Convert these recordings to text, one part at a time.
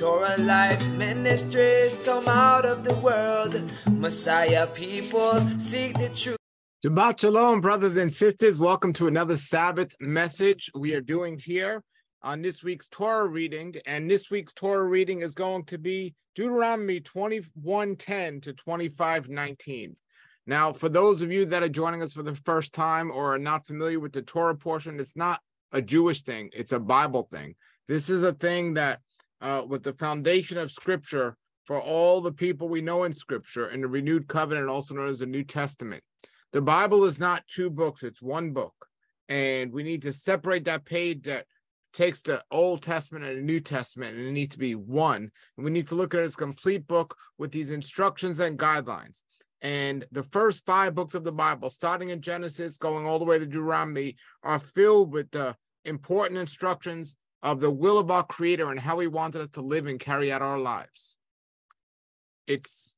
Torah Life Ministries, come out of the world. Messiah people, seek the truth. Shabbat Shalom, brothers and sisters. Welcome to another Sabbath message we are doing here on this week's Torah reading. And this week's Torah reading is going to be Deuteronomy 21:10 to 25:19. Now, for those of you that are joining us for the first time or are not familiar with the Torah portion, it's not a Jewish thing. It's a Bible thing. This is a thing that was the foundation of Scripture for all the people we know in Scripture in the Renewed Covenant, also known as the New Testament. The Bible is not two books, it's one book. And we need to separate that page that takes the Old Testament and the New Testament, and it needs to be one. And we need to look at it as a complete book with these instructions and guidelines. And the first five books of the Bible, starting in Genesis, going all the way to Deuteronomy, are filled with the important instructions of the will of our Creator and how He wanted us to live and carry out our lives. It's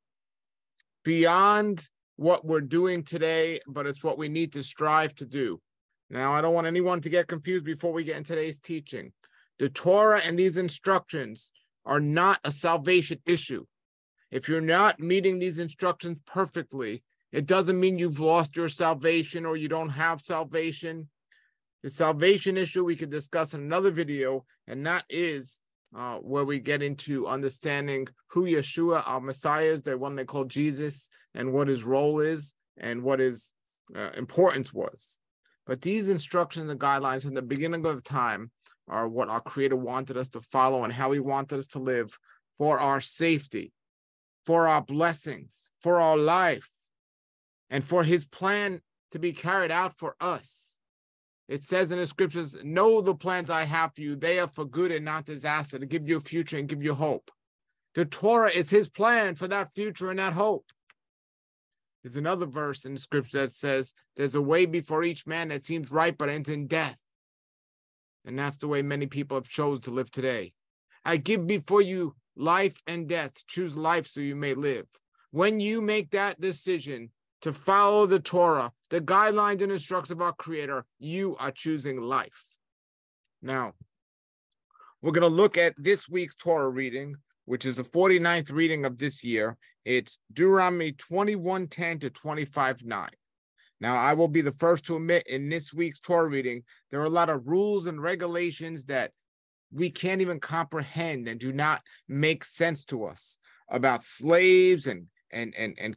beyond what we're doing today, but it's what we need to strive to do. Now, I don't want anyone to get confused before we get into today's teaching. The Torah and these instructions are not a salvation issue. If you're not meeting these instructions perfectly, it doesn't mean you've lost your salvation or you don't have salvation. The salvation issue we could discuss in another video, and that is where we get into understanding who Yeshua, our Messiah, is, the one they call Jesus, and what his role is and what his importance was. But these instructions and guidelines in the beginning of time are what our Creator wanted us to follow and how He wanted us to live for our safety, for our blessings, for our life, and for His plan to be carried out for us. It says in the Scriptures, know the plans I have for you. They are for good and not disaster, to give you a future and give you hope. The Torah is His plan for that future and that hope. There's another verse in the Scripture that says, there's a way before each man that seems right but ends in death. And that's the way many people have chosen to live today. I give before you life and death. Choose life so you may live. When you make that decision to follow the Torah, the guidelines and instructions of our Creator, you are choosing life. Now, we're going to look at this week's Torah reading, which is the 49th reading of this year. It's Deuteronomy 21:10 to 25:9. Now, I will be the first to admit in this week's Torah reading, there are a lot of rules and regulations that we can't even comprehend and do not make sense to us about slaves and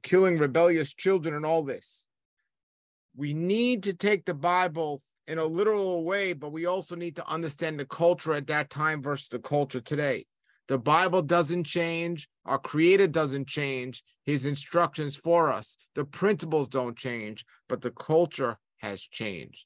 killing rebellious children and all this. We need to take the Bible in a literal way, but we also need to understand the culture at that time versus the culture today. The Bible doesn't change. Our Creator doesn't change His instructions for us. The principles don't change, but the culture has changed.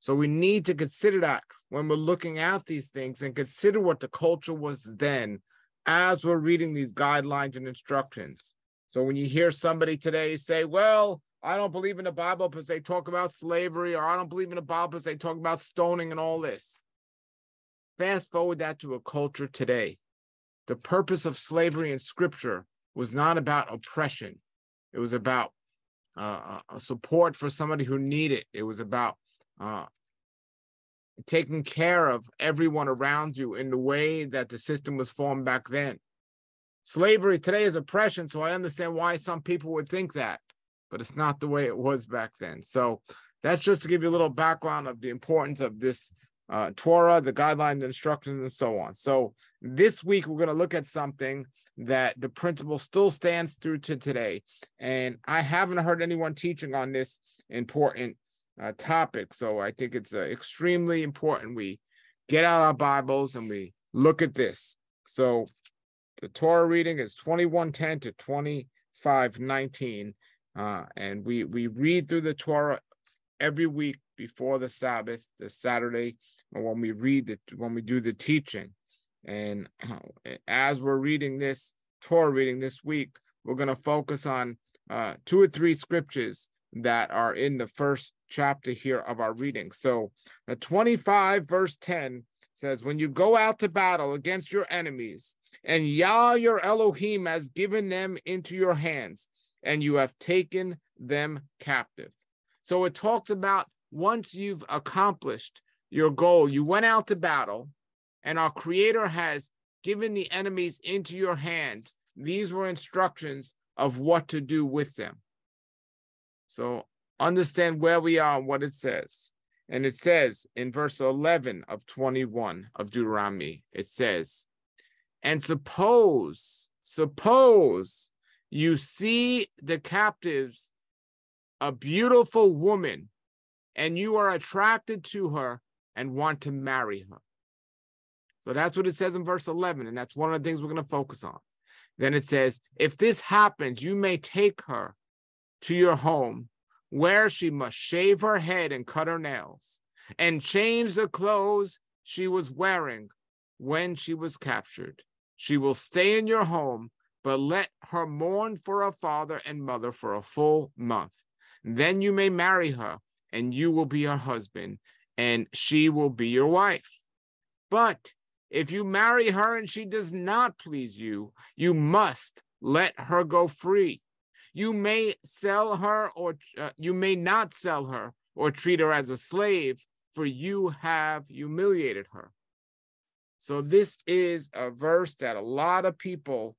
So we need to consider that when we're looking at these things and consider what the culture was then as we're reading these guidelines and instructions. So when you hear somebody today say, well, I don't believe in the Bible because they talk about slavery, or I don't believe in the Bible because they talk about stoning and all this. Fast forward that to a culture today. The purpose of slavery in Scripture was not about oppression. It was about support for somebody who needed it. It was about taking care of everyone around you in the way that the system was formed back then. Slavery today is oppression, so I understand why some people would think that, but it's not the way it was back then. So that's just to give you a little background of the importance of this Torah, the guidelines, the instructions, and so on. So this week, we're going to look at something that the principle still stands through to today, and I haven't heard anyone teaching on this important topic. So I think it's extremely important we get out our Bibles and we look at this. So the Torah reading is 21:10 to 25:19, and we read through the Torah every week before the Sabbath, the Saturday, when we read it, when we do the teaching. And as we're reading this Torah reading this week, we're going to focus on two or three scriptures that are in the first chapter here of our reading. So 25 verse 10 says, when you go out to battle against your enemies, and Yah your Elohim has given them into your hands, and you have taken them captive. So it talks about once you've accomplished your goal, you went out to battle, and our Creator has given the enemies into your hand. These were instructions of what to do with them. So understand where we are and what it says. And it says in verse 11 of 21 of Deuteronomy, it says, and suppose you see the captives, a beautiful woman, and you are attracted to her and want to marry her. So that's what it says in verse 11, and that's one of the things we're going to focus on. Then it says, if this happens, you may take her to your home, where she must shave her head and cut her nails, and change the clothes she was wearing when she was captured. She will stay in your home, but let her mourn for her father and mother for a full month. Then you may marry her, and you will be her husband, and she will be your wife. But if you marry her and she does not please you, you must let her go free. You may sell her, or you may not sell her, or treat her as a slave, for you have humiliated her. So this is a verse that a lot of people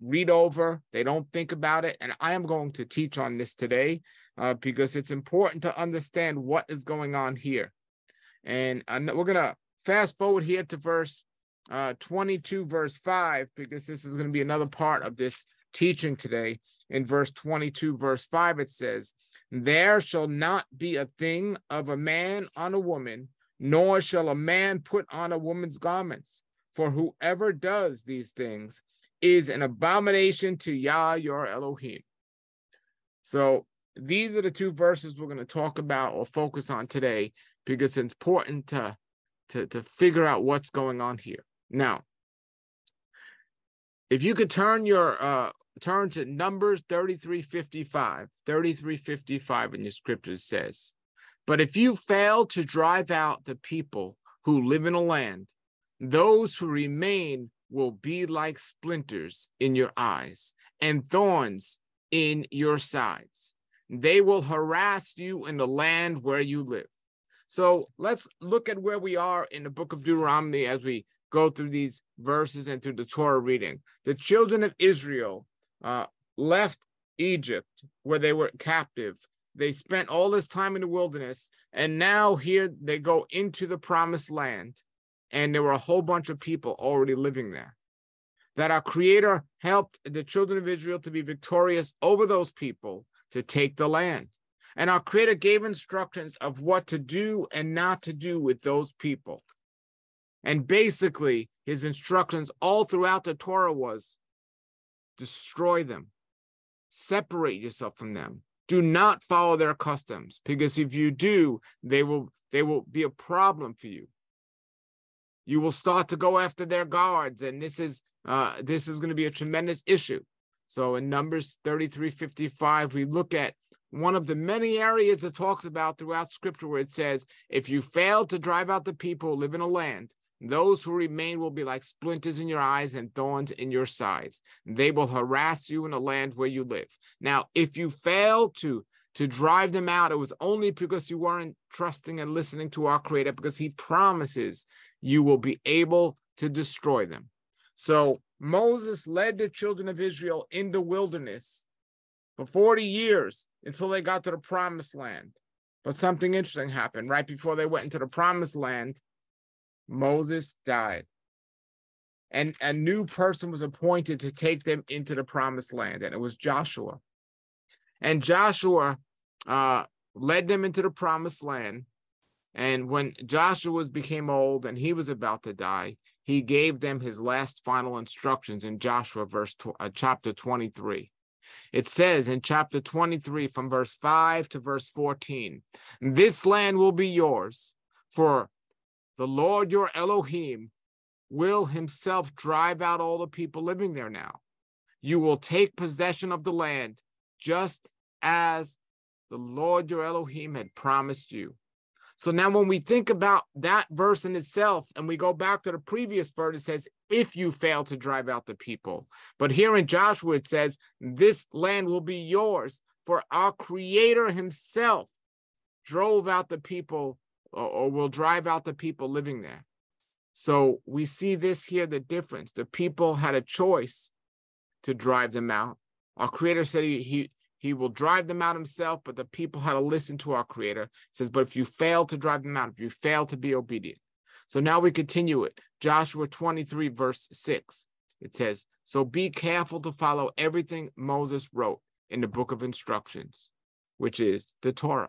read over. They don't think about it. And I am going to teach on this today because it's important to understand what is going on here. And we're going to fast forward here to verse 22, verse 5, because this is going to be another part of this teaching today. In verse 22, verse 5, it says, there shall not be a thing of a man on a woman, nor shall a man put on a woman's garments. For whoever does these things is an abomination to Yah, your Elohim. So these are the two verses we're going to talk about or focus on today, because it's important to figure out what's going on here. Now, if you could turn your turn to Numbers 33:55, 33:55 in your scriptures says, but if you fail to drive out the people who live in a land, those who remain will be like splinters in your eyes and thorns in your sides. They will harass you in the land where you live. So let's look at where we are in the book of Deuteronomy as we go through these verses and through the Torah reading. The children of Israel left Egypt where they were captive. They spent all this time in the wilderness, and now here they go into the promised land, and there were a whole bunch of people already living there. That our Creator helped the children of Israel to be victorious over those people to take the land. And our Creator gave instructions of what to do and not to do with those people. And basically, his instructions all throughout the Torah was, destroy them, separate yourself from them, do not follow their customs, because if you do, they will be a problem for you. You will start to go after their gods, and this is going to be a tremendous issue. So in Numbers 33:55, we look at one of the many areas it talks about throughout Scripture where it says, if you fail to drive out the people who live in a land, those who remain will be like splinters in your eyes and thorns in your sides. They will harass you in the land where you live. Now, if you fail to drive them out, it was only because you weren't trusting and listening to our Creator, because he promises you will be able to destroy them. So Moses led the children of Israel in the wilderness for 40 years until they got to the promised land. But something interesting happened. Right before they went into the promised land, Moses died, and a new person was appointed to take them into the promised land, and it was Joshua. And Joshua led them into the promised land, and when Joshua became old and he was about to die, he gave them his last final instructions in Joshua chapter 23. It says in chapter 23 from verse 5 to verse 14, this land will be yours, for the Lord your Elohim will himself drive out all the people living there now. You will take possession of the land just as the Lord your Elohim had promised you. So now when we think about that verse in itself, and we go back to the previous verse, it says, if you fail to drive out the people. But here in Joshua, it says, this land will be yours, for our Creator himself drove out the people, or will drive out the people living there. So we see this here, the difference. The people had a choice to drive them out. Our Creator said he will drive them out himself, but the people had to listen to our Creator. It says, but if you fail to drive them out, if you fail to be obedient. So now we continue it. Joshua 23, verse 6. It says, so be careful to follow everything Moses wrote in the book of instructions, which is the Torah.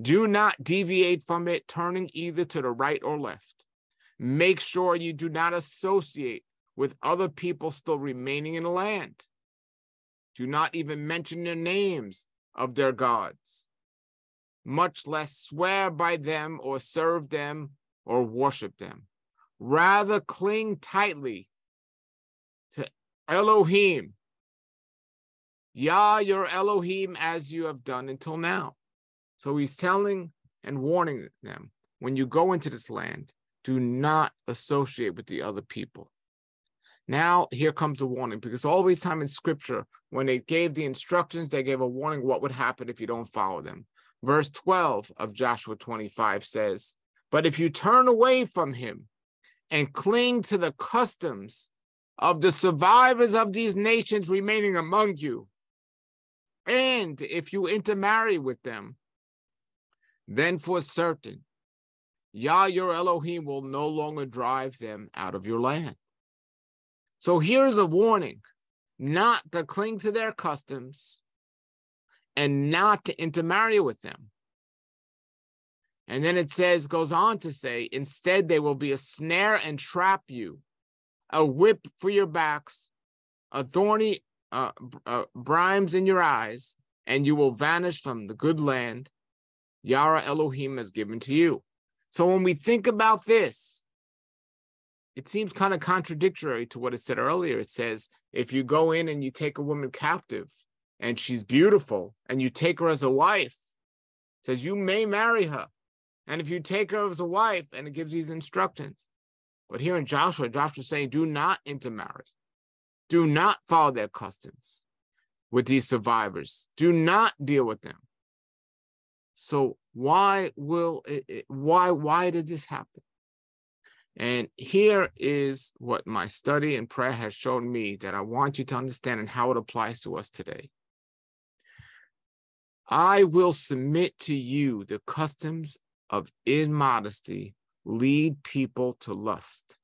Do not deviate from it, turning either to the right or left. Make sure you do not associate with other people still remaining in the land. Do not even mention the names of their gods, much less swear by them or serve them or worship them. Rather, cling tightly to Elohim, Yah, your Elohim, as you have done until now. So he's telling and warning them, when you go into this land, do not associate with the other people. Now, here comes the warning, because all this time in Scripture, when they gave the instructions, they gave a warning what would happen if you don't follow them. Verse 12 of Joshua 25 says, but if you turn away from him and cling to the customs of the survivors of these nations remaining among you, and if you intermarry with them, then for certain, Yah, your Elohim, will no longer drive them out of your land. So here's a warning, not to cling to their customs and not to intermarry with them. And then it says, goes on to say, instead they will be a snare and trap you, a whip for your backs, a thorny brimes in your eyes, and you will vanish from the good land Yah Elohim has given to you. So when we think about this, it seems kind of contradictory to what it said earlier. It says, if you go in and you take a woman captive and she's beautiful and you take her as a wife, it says you may marry her. And if you take her as a wife, and it gives these instructions. But here in Joshua, Joshua's saying, do not intermarry. Do not follow their customs with these survivors. Do not deal with them. So why did this happen? And here is what my study and prayer has shown me that I want you to understand and how it applies to us today. I will submit to you the customs of immodesty lead people to lust.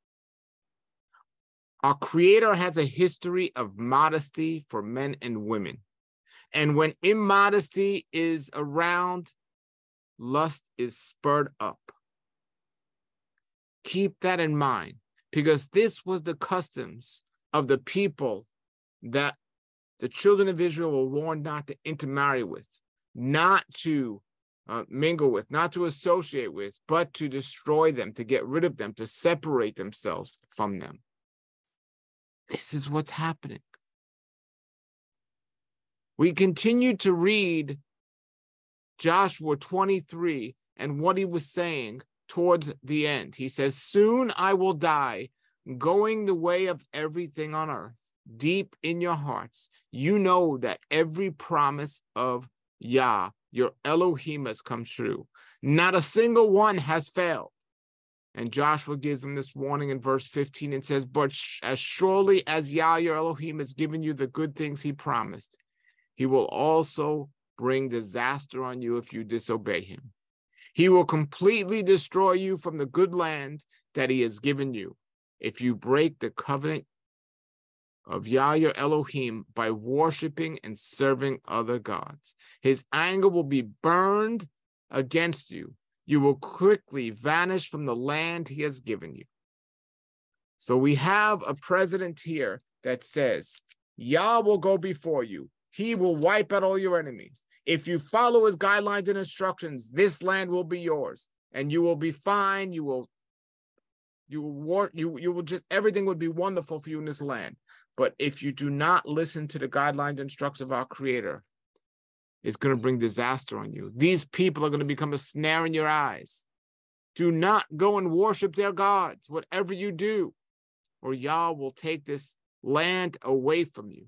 Our Creator has a history of modesty for men and women. And when immodesty is around, lust is spurred up. Keep that in mind, because this was the customs of the people that the children of Israel were warned not to intermarry with, not to mingle with, not to associate with, but to destroy them, to get rid of them, to separate themselves from them. This is what's happening. We continue to read Joshua 23 and what he was saying towards the end. He says, soon I will die, going the way of everything on earth. Deep in your hearts, you know that every promise of Yah, your Elohim, has come true. Not a single one has failed. And Joshua gives them this warning in verse 15 and says, but as surely as Yah, your Elohim, has given you the good things he promised, he will also bring disaster on you if you disobey him. He will completely destroy you from the good land that he has given you if you break the covenant of Yah, your Elohim, by worshiping and serving other gods. His anger will be burned against you. You will quickly vanish from the land he has given you. So we have a precedent here that says, Yah will go before you. He will wipe out all your enemies. If you follow his guidelines and instructions, this land will be yours, and you will be fine. Everything would be wonderful for you in this land. But if you do not listen to the guidelines and instructions of our Creator, it's going to bring disaster on you. These people are going to become a snare in your eyes. Do not go and worship their gods, whatever you do, or Yah will take this land away from you.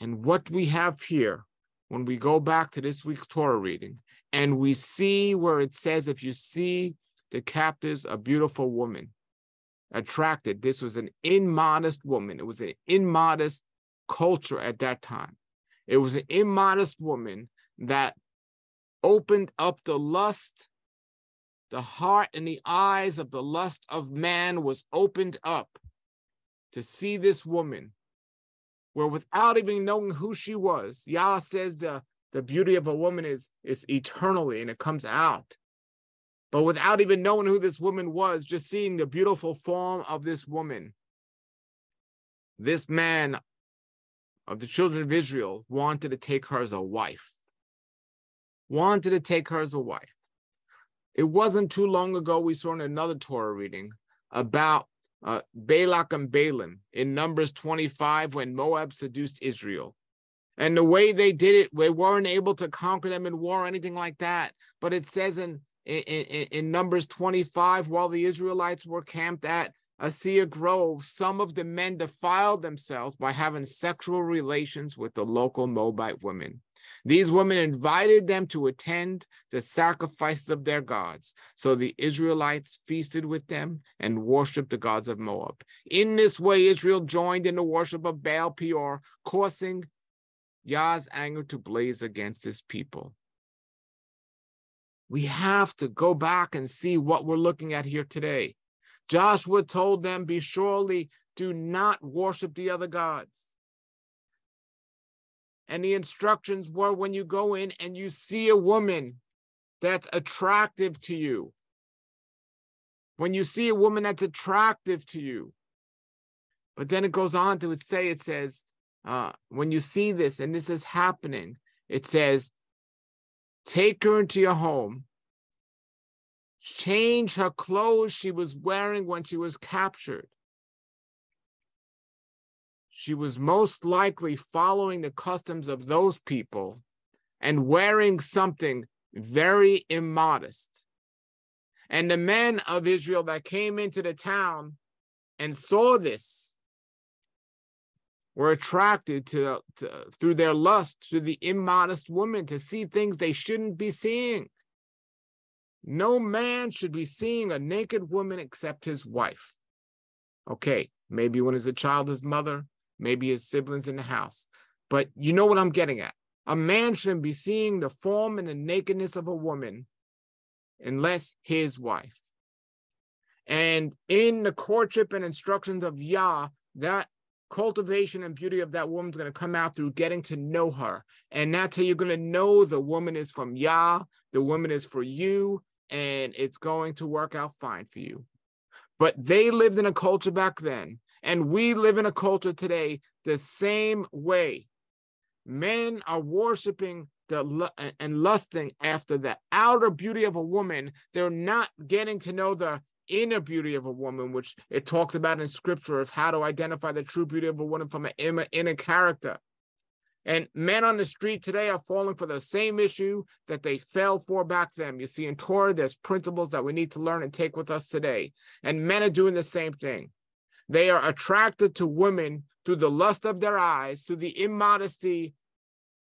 And what we have here, when we go back to this week's Torah reading, and we see where it says, if you see the captives a beautiful woman. Attracted. This was an immodest woman. It was an immodest culture at that time. It was an immodest woman that opened up the lust. The heart and the eyes of the lust of man was opened up to see this woman, where without even knowing who she was, Yah says the beauty of a woman is eternally, and it comes out. But without even knowing who this woman was, just seeing the beautiful form of this woman, this man of the children of Israel wanted to take her as a wife. Wanted to take her as a wife. It wasn't too long ago we saw in another Torah reading about Balak and Balaam in Numbers 25 when Moab seduced Israel. And the way they did it, they weren't able to conquer them in war or anything like that. But it says in Numbers 25, while the Israelites were camped at Asea Grove, some of the men defiled themselves by having sexual relations with the local Moabite women. These women invited them to attend the sacrifices of their gods. So the Israelites feasted with them and worshiped the gods of Moab. In this way, Israel joined in the worship of Baal Peor, causing Yah's anger to blaze against his people. We have to go back and see what we're looking at here today. Joshua told them, be surely do not worship the other gods. And the instructions were, when you go in and you see a woman that's attractive to you, when you see a woman that's attractive to you, but then it goes on to say, it says, when you see this and this is happening, it says, take her into your home, change her clothes she was wearing when she was captured. She was most likely following the customs of those people and wearing something very immodest. And the men of Israel that came into the town and saw this were attracted to through their lust, to the immodest woman, to see things they shouldn't be seeing. No man should be seeing a naked woman except his wife. Okay, maybe when he's a child, his mother, maybe his siblings in the house. But you know what I'm getting at. A man shouldn't be seeing the form and the nakedness of a woman unless his wife. And in the courtship and instructions of Yah, that cultivation and beauty of that woman's going to come out through getting to know her. And that's how you're going to know the woman is from Yah, the woman is for you, and it's going to work out fine for you. But they lived in a culture back then, and we live in a culture today the same way. Men are worshiping and lusting after the outer beauty of a woman. They're not getting to know the inner beauty of a woman, which it talks about in scripture of how to identify the true beauty of a woman from an inner character. And men on the street today are falling for the same issue that they fell for back then. You see, in Torah, there's principles that we need to learn and take with us today. And men are doing the same thing. They are attracted to women through the lust of their eyes, through the immodesty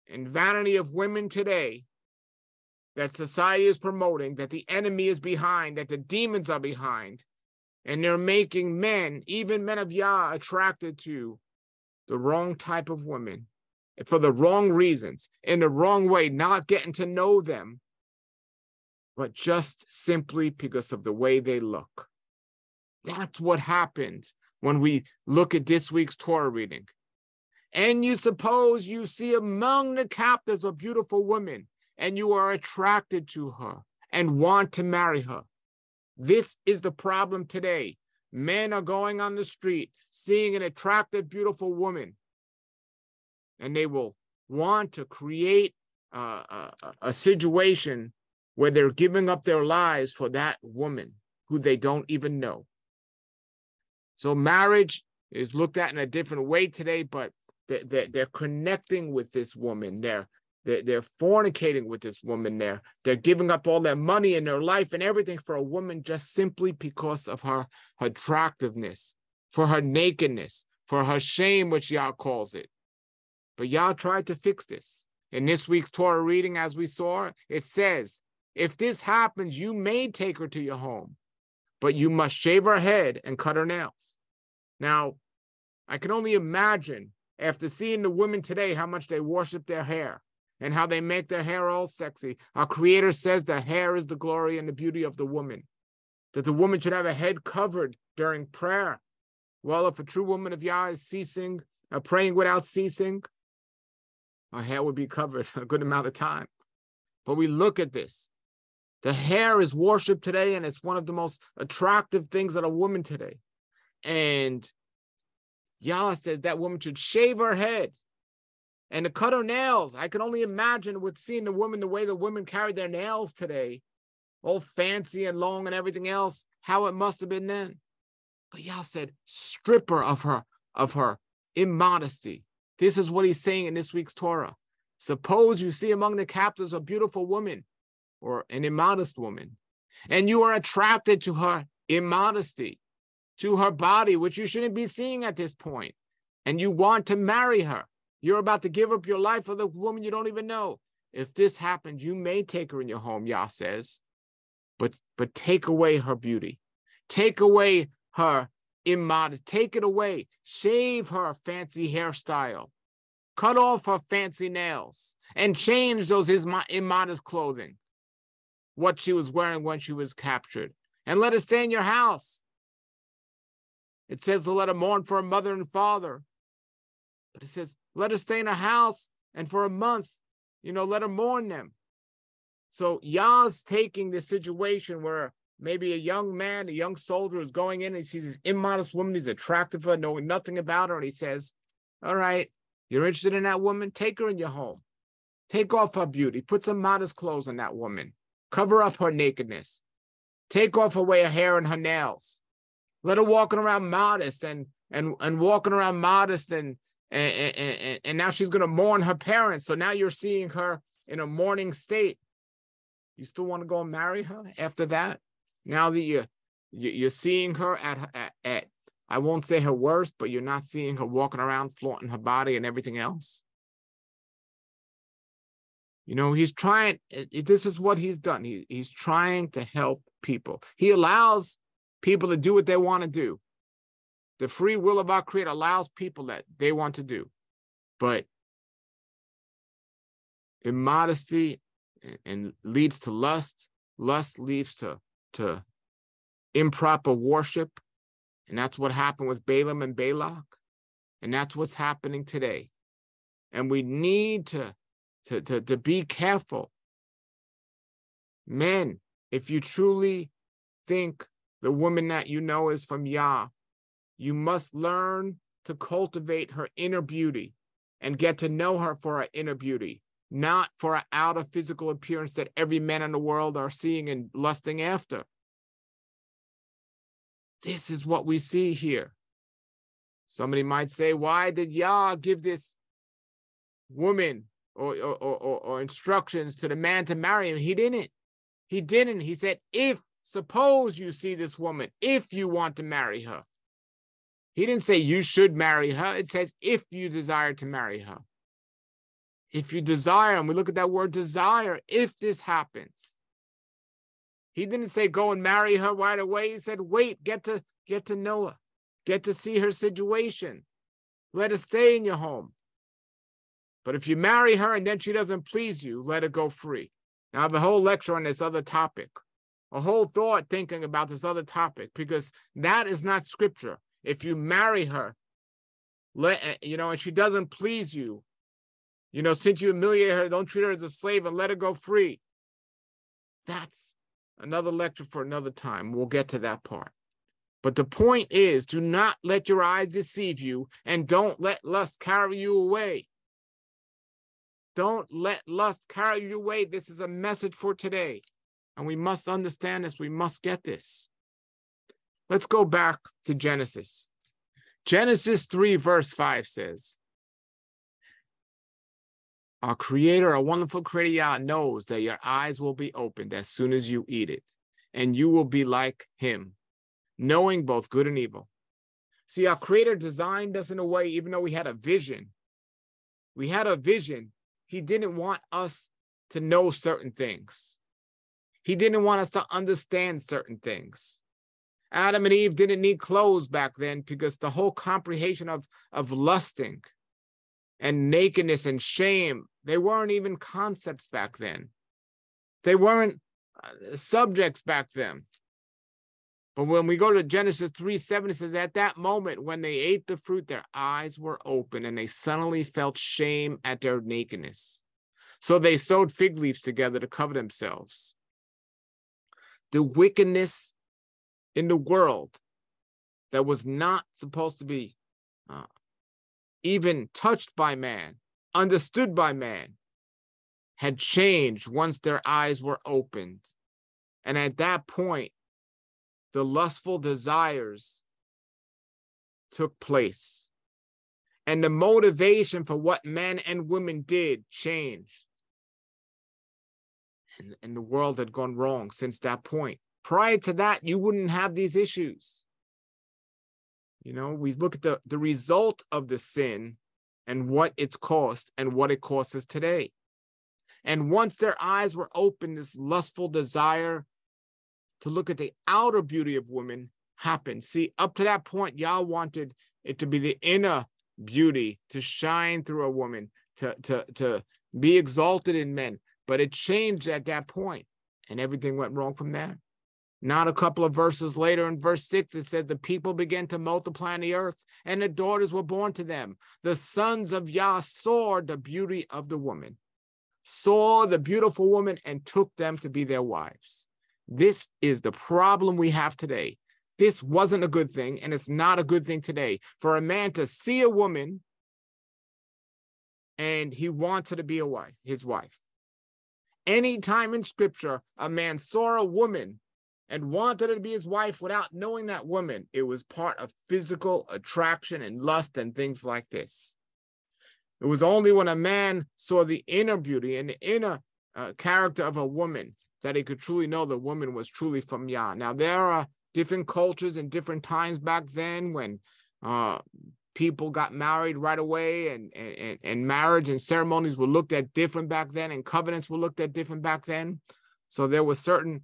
and vanity of women today that society is promoting, that the enemy is behind, that the demons are behind. And they're making men, even men of Yah, attracted to the wrong type of women, for the wrong reasons, in the wrong way, not getting to know them, but just simply because of the way they look. That's what happened when we look at this week's Torah reading. And you suppose you see among the captives a beautiful woman, and you are attracted to her and want to marry her. This is the problem today. Men are going on the street, seeing an attractive, beautiful woman, and they will want to create a situation where they're giving up their lives for that woman who they don't even know. So marriage is looked at in a different way today, but they're connecting with this woman. They're fornicating with this woman. They're giving up all their money and their life and everything for a woman just simply because of her attractiveness, for her nakedness, for her shame, which Yah calls it. But Yah tried to fix this. In this week's Torah reading, as we saw, it says, If this happens, you may take her to your home, but you must shave her head and cut her nails. Now, I can only imagine after seeing the women today how much they worship their hair and how they make their hair all sexy. Our Creator says the hair is the glory and the beauty of the woman, that the woman should have a head covered during prayer. Well, if a true woman of Yah is praying without ceasing, our hair would be covered a good amount of time. But we look at this. The hair is worshipped today, and it's one of the most attractive things that a woman today. And Yah says that woman should shave her head and to cut her nails. I can only imagine with seeing the woman, the way the women carry their nails today, all fancy and long and everything else, how it must have been then. But Yah said, strip her of her immodesty. This is what he's saying in this week's Torah. Suppose you see among the captives a beautiful woman or an immodest woman, and you are attracted to her immodesty, to her body, which you shouldn't be seeing at this point, and you want to marry her. You're about to give up your life for the woman you don't even know. If this happens, you may take her in your home, Yah says, but take away her beauty. Take away her immodest. Take it away. Shave her fancy hairstyle. Cut off her fancy nails and change those immodest clothing, what she was wearing when she was captured, and let her stay in your house. It says to let her mourn for her mother and father. But it says, let her stay in her house and for a month, let her mourn them. So Yah's taking this situation where maybe a young man, a young soldier is going in and he sees this immodest woman, he's attracted to her, knowing nothing about her. And he says, all right, you're interested in that woman? Take her in your home. Take off her beauty. Put some modest clothes on that woman. Cover up her nakedness. Take off away her hair and her nails. Let her walking around modest and now she's going to mourn her parents. So now you're seeing her in a mourning state. You still want to go and marry her after that? Now that you're seeing her at I won't say her worst, but you're not seeing her walking around flaunting her body and everything else. He's trying. This is what he's done. He's trying to help people. He allows people to do what they want to do. The free will of our Creator allows people that they want to do. But immodesty and leads to lust. Lust leads to improper worship. And that's what happened with Balaam and Balak. And that's what's happening today. And we need to be careful. Men, if you truly think the woman that you know is from Yah, you must learn to cultivate her inner beauty and get to know her for her inner beauty, not for an outer physical appearance that every man in the world are seeing and lusting after. This is what we see here. Somebody might say, why did Yah give this woman or instructions to the man to marry him? He didn't. He said, suppose you see this woman, if you want to marry her. He didn't say you should marry her. It says if you desire to marry her. If you desire, and we look at that word desire, if this happens. He didn't say go and marry her right away. He said, wait, get to know her. Get to see her situation. Let her stay in your home. But if you marry her and then she doesn't please you, let her go free. Now I have a whole lecture on this other topic, a whole thought thinking about this other topic, because that is not scripture. If you marry her, and she doesn't please you, since you humiliate her, don't treat her as a slave and let her go free. That's another lecture for another time. We'll get to that part. But the point is, do not let your eyes deceive you, and don't let lust carry you away. Don't let lust carry you away. This is a message for today. And we must understand this. We must get this. Let's go back to Genesis. Genesis 3, verse 5 says, our Creator, our wonderful Creator Yah, knows that your eyes will be opened as soon as you eat it, and you will be like Him, knowing both good and evil. See, our Creator designed us in a way, even though we had a vision. He didn't want us to know certain things. He didn't want us to understand certain things. Adam and Eve didn't need clothes back then because the whole comprehension of lusting and nakedness and shame, they weren't even concepts back then. They weren't subjects back then. But when we go to Genesis 3:7, it says, at that moment when they ate the fruit, their eyes were open and they suddenly felt shame at their nakedness. So they sewed fig leaves together to cover themselves. The wickedness in the world that was not supposed to be even touched by man, understood by man, had changed once their eyes were opened. And at that point, the lustful desires took place. And the motivation for what men and women did changed. And the world had gone wrong since that point. Prior to that, you wouldn't have these issues. You know, we look at the result of the sin and what it's cost and what it costs us today. And once their eyes were open, this lustful desire to look at the outer beauty of women happened. See, up to that point, Yah wanted it to be the inner beauty to shine through a woman, to be exalted in men. But it changed at that point, and everything went wrong from there. Not a couple of verses later, in verse 6, it says, the people began to multiply on the earth, and the daughters were born to them. The sons of Yah saw the beauty of the woman, saw the beautiful woman, and took them to be their wives. This is the problem we have today. This wasn't a good thing, and it's not a good thing today. For a man to see a woman, and he wants her to be a wife, his wife. Any time in Scripture, a man saw a woman and wanted her to be his wife without knowing that woman, it was part of physical attraction and lust and things like this. It was only when a man saw the inner beauty and the inner character of a woman that he could truly know the woman was truly from Yah. Now, there are different cultures and different times back then when people got married right away, and marriage and ceremonies were looked at different back then, and covenants were looked at different back then. So there were certain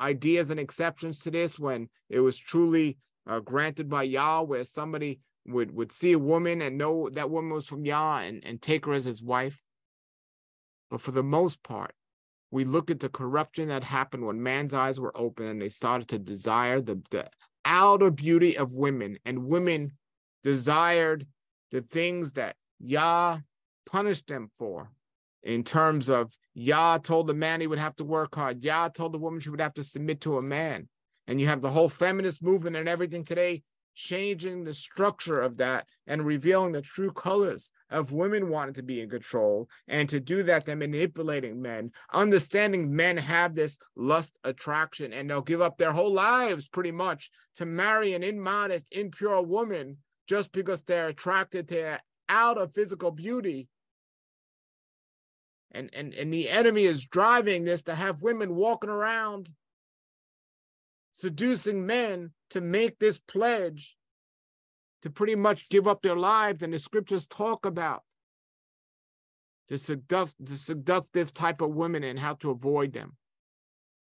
ideas and exceptions to this when it was truly granted by Yah, where somebody would see a woman and know that woman was from Yah and take her as his wife. But for the most part, we look at the corruption that happened when man's eyes were open and they started to desire the outer beauty of women. And women desired the things that Yah punished them for in terms of Yah told the man he would have to work hard. Yah told the woman she would have to submit to a man. And you have the whole feminist movement and everything today changing the structure of that and revealing the true colors of women wanting to be in control, and to do that, they're manipulating men, understanding men have this lust attraction, and they'll give up their whole lives pretty much to marry an immodest, impure woman just because they're attracted to their outer physical beauty. And the enemy is driving this to have women walking around seducing men to make this pledge to pretty much give up their lives, and the scriptures talk about the seductive type of women and how to avoid them.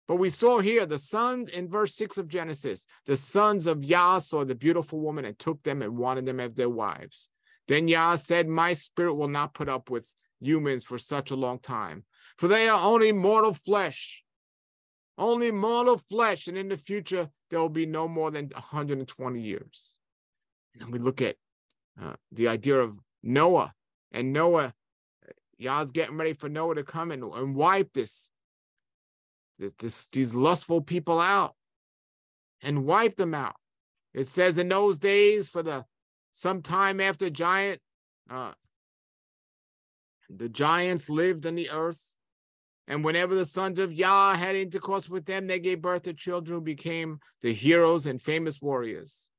But we saw here the sons in verse 6 of Genesis, the sons of Yah saw the beautiful woman and took them and wanted them as their wives. Then Yah said, my spirit will not put up with humans for such a long time, for they are only mortal flesh. Only mortal flesh, and in the future, there will be no more than 120 years. And we look at the idea of Noah, and Noah, Yah's getting ready for Noah to come and wipe these lustful people out and wipe them out. It says in those days, for sometime after the giants lived on the earth, and whenever the sons of Yah had intercourse with them, they gave birth to children who became the heroes and famous warriors.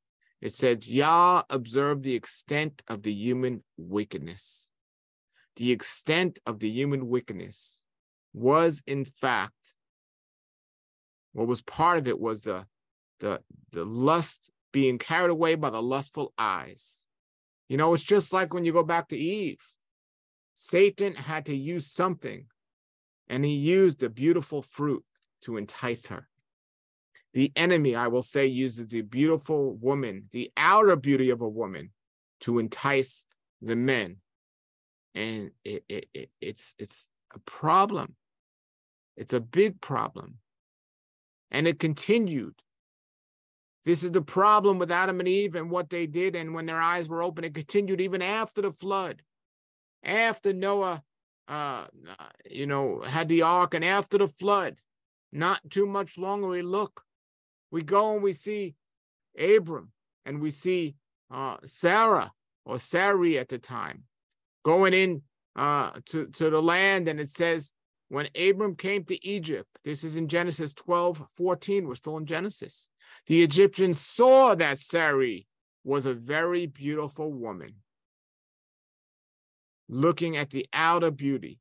It says, Yah observed the extent of the human wickedness. The extent of the human wickedness was, in fact, what was part of it was the lust being carried away by the lustful eyes. You know, it's just like when you go back to Eve. Satan had to use something, and he used the beautiful fruit to entice her. The enemy, I will say, uses the beautiful woman, the outer beauty of a woman, to entice the men. And it's a problem. It's a big problem. And it continued. This is the problem with Adam and Eve and what they did. And when their eyes were open, it continued even after the flood, after Noah, had the ark, and after the flood, not too much longer, we look. We go and we see Abram, and we see Sarah, or Sarai at the time, going in to the land. And it says, when Abram came to Egypt, this is in Genesis 12:14, we're still in Genesis. The Egyptians saw that Sarai was a very beautiful woman, looking at the outer beauty.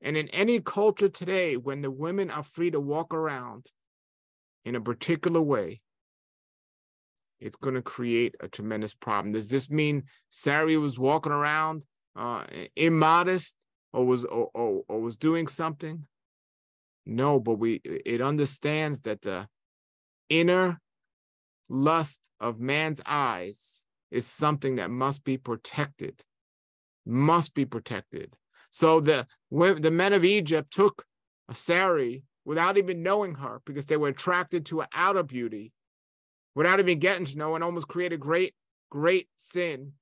And in any culture today, when the women are free to walk around in a particular way, it's going to create a tremendous problem. Does this mean Sarai was walking around immodest, or was doing something? No, but it understands that the inner lust of man's eyes is something that must be protected. Must be protected. So the men of Egypt took Sarai without even knowing her, because they were attracted to her outer beauty, without even getting to know her, and almost created great, great sin.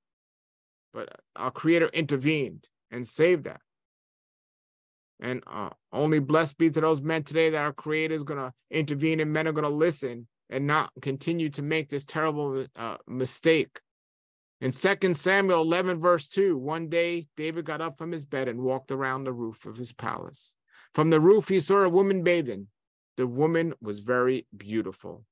But our Creator intervened and saved that. And only blessed be to those men today that our Creator is going to intervene, and men are going to listen and not continue to make this terrible mistake. In 2 Samuel 11, verse 2, one day David got up from his bed and walked around the roof of his palace. From the roof, he saw a woman bathing. The woman was very beautiful.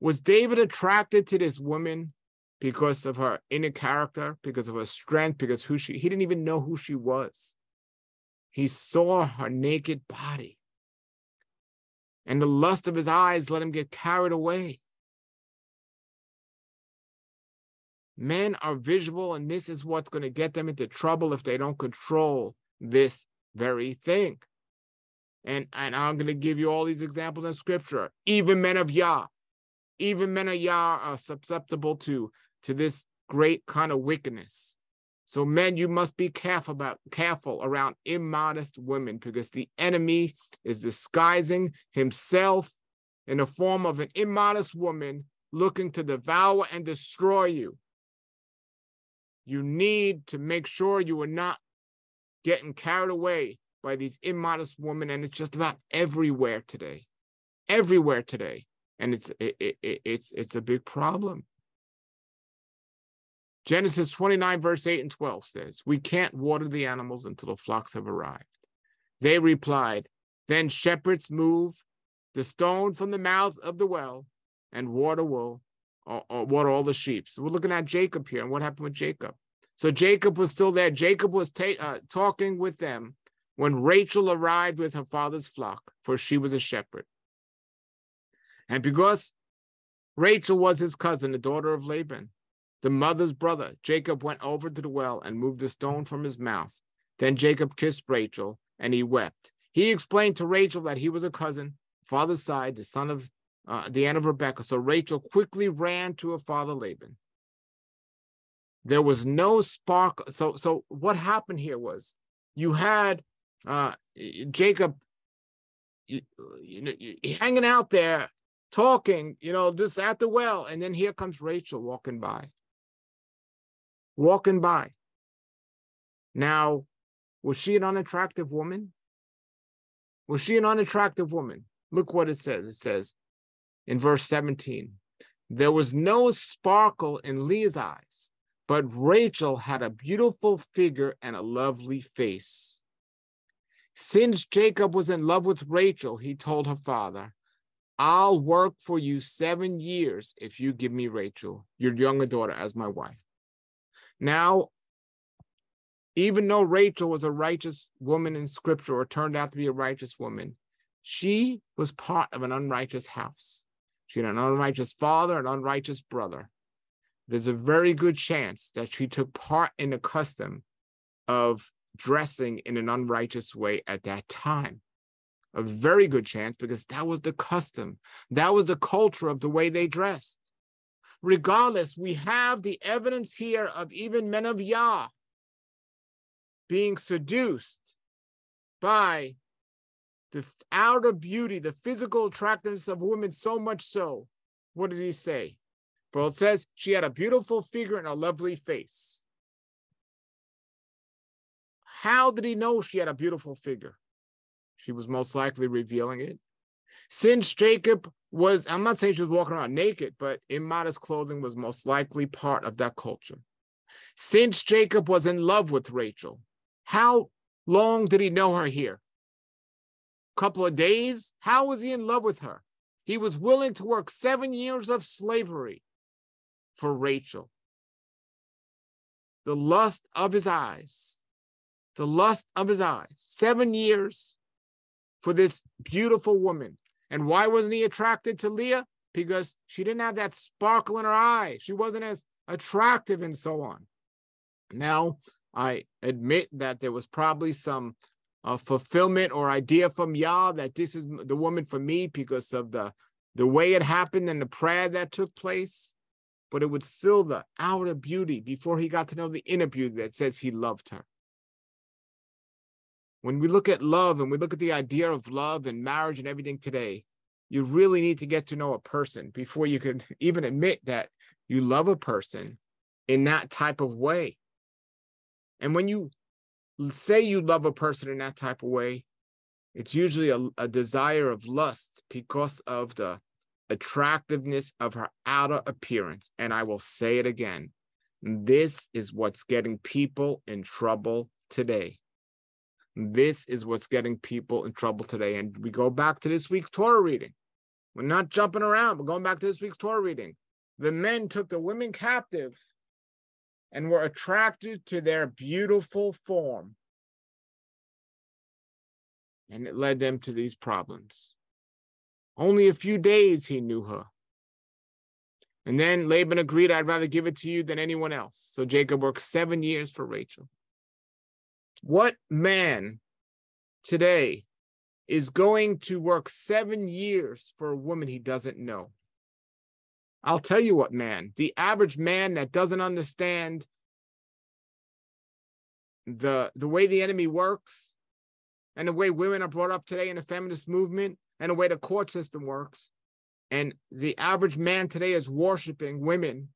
Was David attracted to this woman because of her inner character, because of her strength, because he didn't even know who she was? He saw her naked body, and the lust of his eyes let him get carried away. Men are visual, and this is what's going to get them into trouble if they don't control this very thing. And I'm going to give you all these examples in Scripture. Even men of Yah are susceptible to this great kind of wickedness. So men, you must be careful around immodest women, because the enemy is disguising himself in the form of an immodest woman, looking to devour and destroy you. You need to make sure you are not getting carried away by these immodest women, and it's just about everywhere today. Everywhere today. And it's a big problem. Genesis 29, verse 8 and 12 says, "We can't water the animals until the flocks have arrived." They replied, "Then shepherds move the stone from the mouth of the well and water all the sheep." So we're looking at Jacob here, and what happened with Jacob. So Jacob was still there. Jacob was talking with them when Rachel arrived with her father's flock, for she was a shepherd. And because Rachel was his cousin, the daughter of Laban, the mother's brother, Jacob went over to the well and moved the stone from his mouth. Then Jacob kissed Rachel, and he wept. He explained to Rachel that he was a cousin, father's side, the son of the aunt of Rebekah. So Rachel quickly ran to her father Laban. There was no spark. So what happened here was, you had Jacob hanging out there, talking, just at the well, and then here comes Rachel walking by. Now, was she an unattractive woman? Look what it says. It says in verse 17, "There was no sparkle in Leah's eyes, but Rachel had a beautiful figure and a lovely face." Since Jacob was in love with Rachel, he told her father, "I'll work for you 7 years if you give me Rachel, your younger daughter, as my wife." Now, even though Rachel was a righteous woman in Scripture, or turned out to be a righteous woman, she was part of an unrighteous house. She had an unrighteous father, an unrighteous brother. There's a very good chance that she took part in the custom of dressing in an unrighteous way at that time. A very good chance, because that was the custom. That was the culture of the way they dressed. Regardless, we have the evidence here of even men of Yah being seduced by the outer beauty, the physical attractiveness of women, so much so. What does he say? Well, it says she had a beautiful figure and a lovely face. How did he know she had a beautiful figure? She was most likely revealing it. Since Jacob was, I'm not saying she was walking around naked, but immodest clothing was most likely part of that culture. Since Jacob was in love with Rachel, how long did he know her here? A couple of days? How was he in love with her? He was willing to work 7 years of slavery for Rachel. The lust of his eyes, 7 years for this beautiful woman. And why wasn't he attracted to Leah? Because she didn't have that sparkle in her eye. She wasn't as attractive and so on. Now, I admit that there was probably some fulfillment or idea from Yah that this is the woman for me because of the way it happened and the prayer that took place. But it was still the outer beauty before he got to know the inner beauty that says he loved her. When we look at love and we look at the idea of love and marriage and everything today, you really need to get to know a person before you can even admit that you love a person in that type of way. And when you say you love a person in that type of way, it's usually a desire of lust because of the attractiveness of her outer appearance. And I will say it again, this is what's getting people in trouble today. This is what's getting people in trouble today. And we go back to this week's Torah reading. We're not jumping around. We're going back to this week's Torah reading. The men took the women captive and were attracted to their beautiful form. And it led them to these problems. Only a few days he knew her. And then Laban agreed, I'd rather give it to you than anyone else. So Jacob worked 7 years for Rachel. What man today is going to work 7 years for a woman he doesn't know? I'll tell you what man, the average man that doesn't understand the way the enemy works and the way women are brought up today in the feminist movement and the way the court system works. And the average man today is worshiping women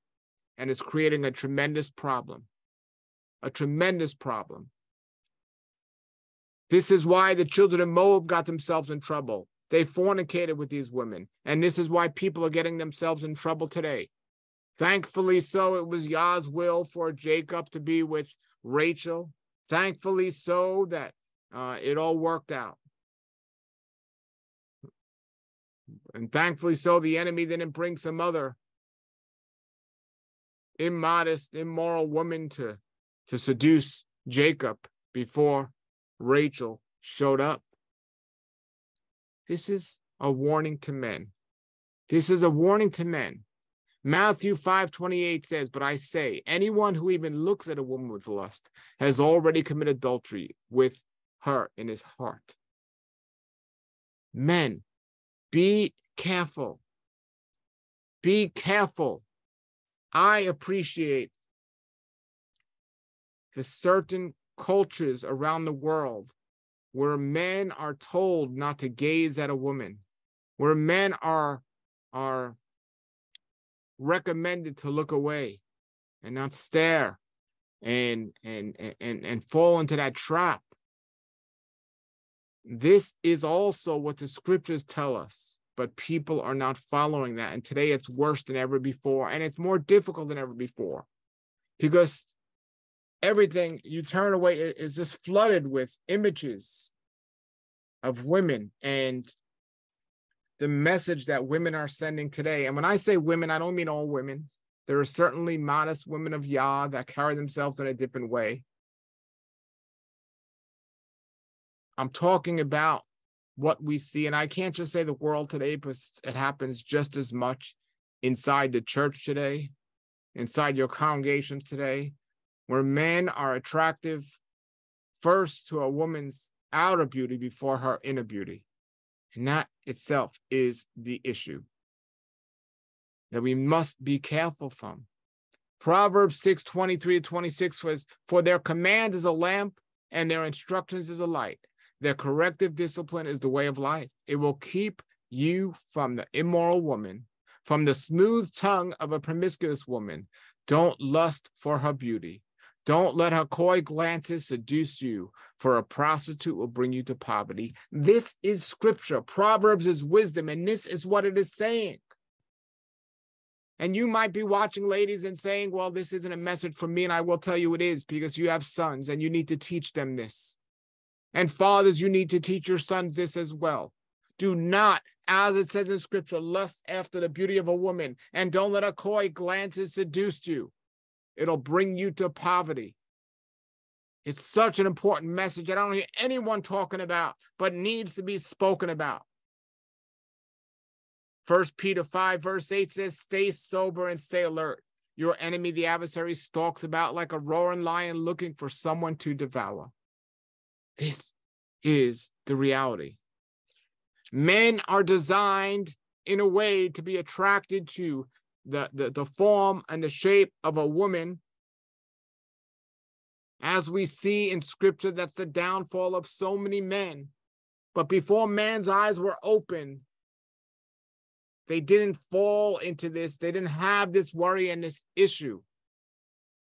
and is creating a tremendous problem, This is why the children of Moab got themselves in trouble. They fornicated with these women. And this is why people are getting themselves in trouble today. Thankfully so, it was Yah's will for Jacob to be with Rachel. Thankfully so that it all worked out. And thankfully so, the enemy didn't bring some other immodest, immoral woman to seduce Jacob before Rachel showed up. This is a warning to men. This is a warning to men. Matthew 5:28 says, but I say, anyone who even looks at a woman with lust has already committed adultery with her in his heart. Men, be careful. Be careful. I appreciate the certain cultures around the world where men are told not to gaze at a woman, where men are recommended to look away and not stare and fall into that trap. This is also what the scriptures tell us, but people are not following that. And today it's worse than ever before, and it's more difficult than ever before because everything you turn away is just flooded with images of women and the message that women are sending today. And when I say women, I don't mean all women. There are certainly modest women of Yah that carry themselves in a different way. I'm talking about what we see. And I can't just say the world today, because it happens just as much inside the church today, inside your congregations today, where men are attractive first to a woman's outer beauty before her inner beauty. And that itself is the issue that we must be careful from. Proverbs 6:23-26 was, for their command is a lamp and their instructions is a light. Their corrective discipline is the way of life. It will keep you from the immoral woman, from the smooth tongue of a promiscuous woman. Don't lust for her beauty. Don't let her coy glances seduce you, for a prostitute will bring you to poverty. This is scripture. Proverbs is wisdom, and this is what it is saying. And you might be watching, ladies, and saying, well, this isn't a message for me, and I will tell you it is, because you have sons, and you need to teach them this. And fathers, you need to teach your sons this as well. Do not, as it says in scripture, lust after the beauty of a woman, and don't let her coy glances seduce you. It'll bring you to poverty. It's such an important message that I don't hear anyone talking about, but needs to be spoken about. 1 Peter 5:8 says, stay sober and stay alert. Your enemy, the adversary, stalks about like a roaring lion looking for someone to devour. This is the reality. Men are designed in a way to be attracted to the form and the shape of a woman. As we see in scripture, that's the downfall of so many men. But before man's eyes were open, they didn't fall into this. They didn't have this worry and this issue.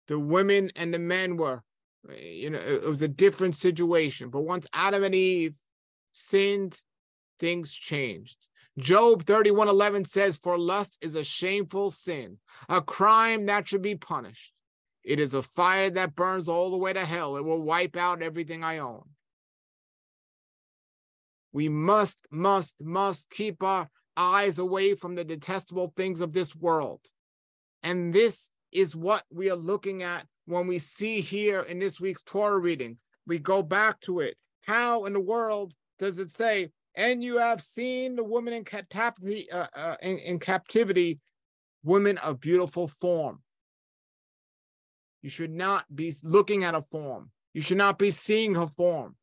The women and the men were, you know, it was a different situation. But once Adam and Eve sinned, things changed. Job 31:11 says, for lust is a shameful sin, a crime that should be punished. It is a fire that burns all the way to hell. It will wipe out everything I own. We must keep our eyes away from the detestable things of this world. And this is what we are looking at when we see here in this week's Torah reading. We go back to it. How in the world does it say, and you have seen the woman in captivity, women of beautiful form? You should not be looking at a form. You should not be seeing her form.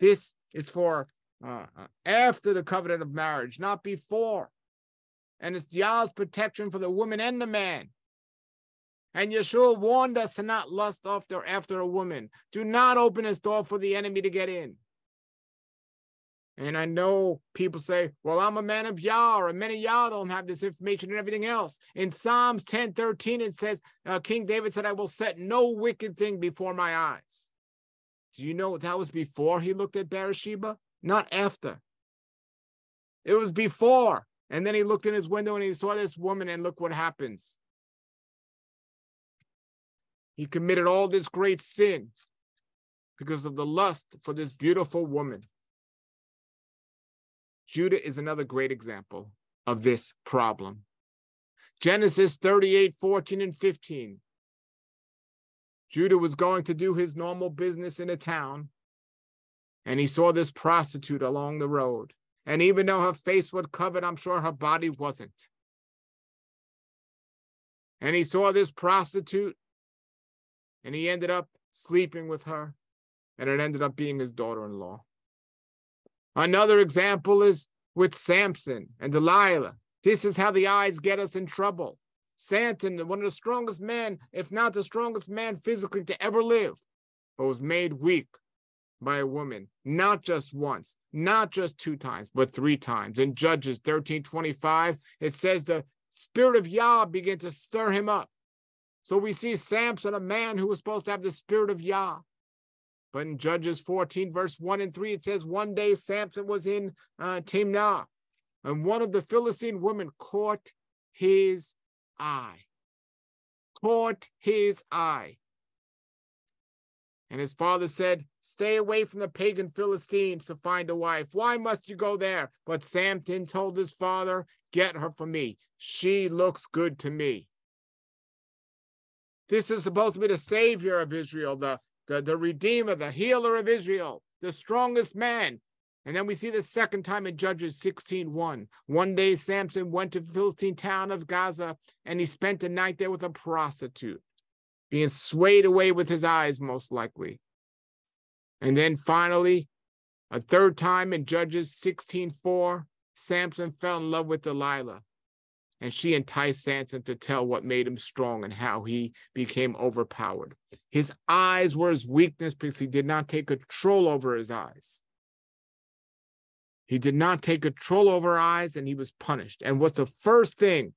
This is for after the covenant of marriage, not before. And it's Yah's protection for the woman and the man. And Yeshua warned us to not lust after a woman. Do not open his door for the enemy to get in. And I know people say, well, I'm a man of Yah, or men of Yah don't have this information and everything else. In Psalms 10:13, it says, King David said, I will set no wicked thing before my eyes. Do you know that was before he looked at Bathsheba? Not after. It was before. And then he looked in his window and he saw this woman, and look what happens. He committed all this great sin because of the lust for this beautiful woman. Judah is another great example of this problem. Genesis 38:14-15. Judah was going to do his normal business in a town, and he saw this prostitute along the road. And even though her face was covered, I'm sure her body wasn't. And he saw this prostitute, and he ended up sleeping with her, and it ended up being his daughter-in-law. Another example is with Samson and Delilah. This is how the eyes get us in trouble. Samson, one of the strongest men, if not the strongest man physically to ever live, but was made weak by a woman, not just once, not just 2 times, but 3 times. In Judges 13:25, it says the Spirit of Yah began to stir him up. So we see Samson, a man who was supposed to have the Spirit of Yah. But in Judges 14:1-3, it says, one day Samson was in Timnah, and one of the Philistine women caught his eye. Caught his eye. And his father said, stay away from the pagan Philistines to find a wife. Why must you go there? But Samson told his father, get her for me. She looks good to me. This is supposed to be the Savior of Israel, the Redeemer, the healer of Israel, the strongest man. And then we see the second time in Judges 16:1. One day Samson went to the Philistine town of Gaza, and he spent the night there with a prostitute, being swayed away with his eyes most likely. And then finally, A third time in Judges 16:4, Samson fell in love with Delilah, and she enticed Samson to tell what made him strong and how he became overpowered. His eyes were his weakness because he did not take control over his eyes. He did not take control over eyes, and he was punished. And what's the first thing?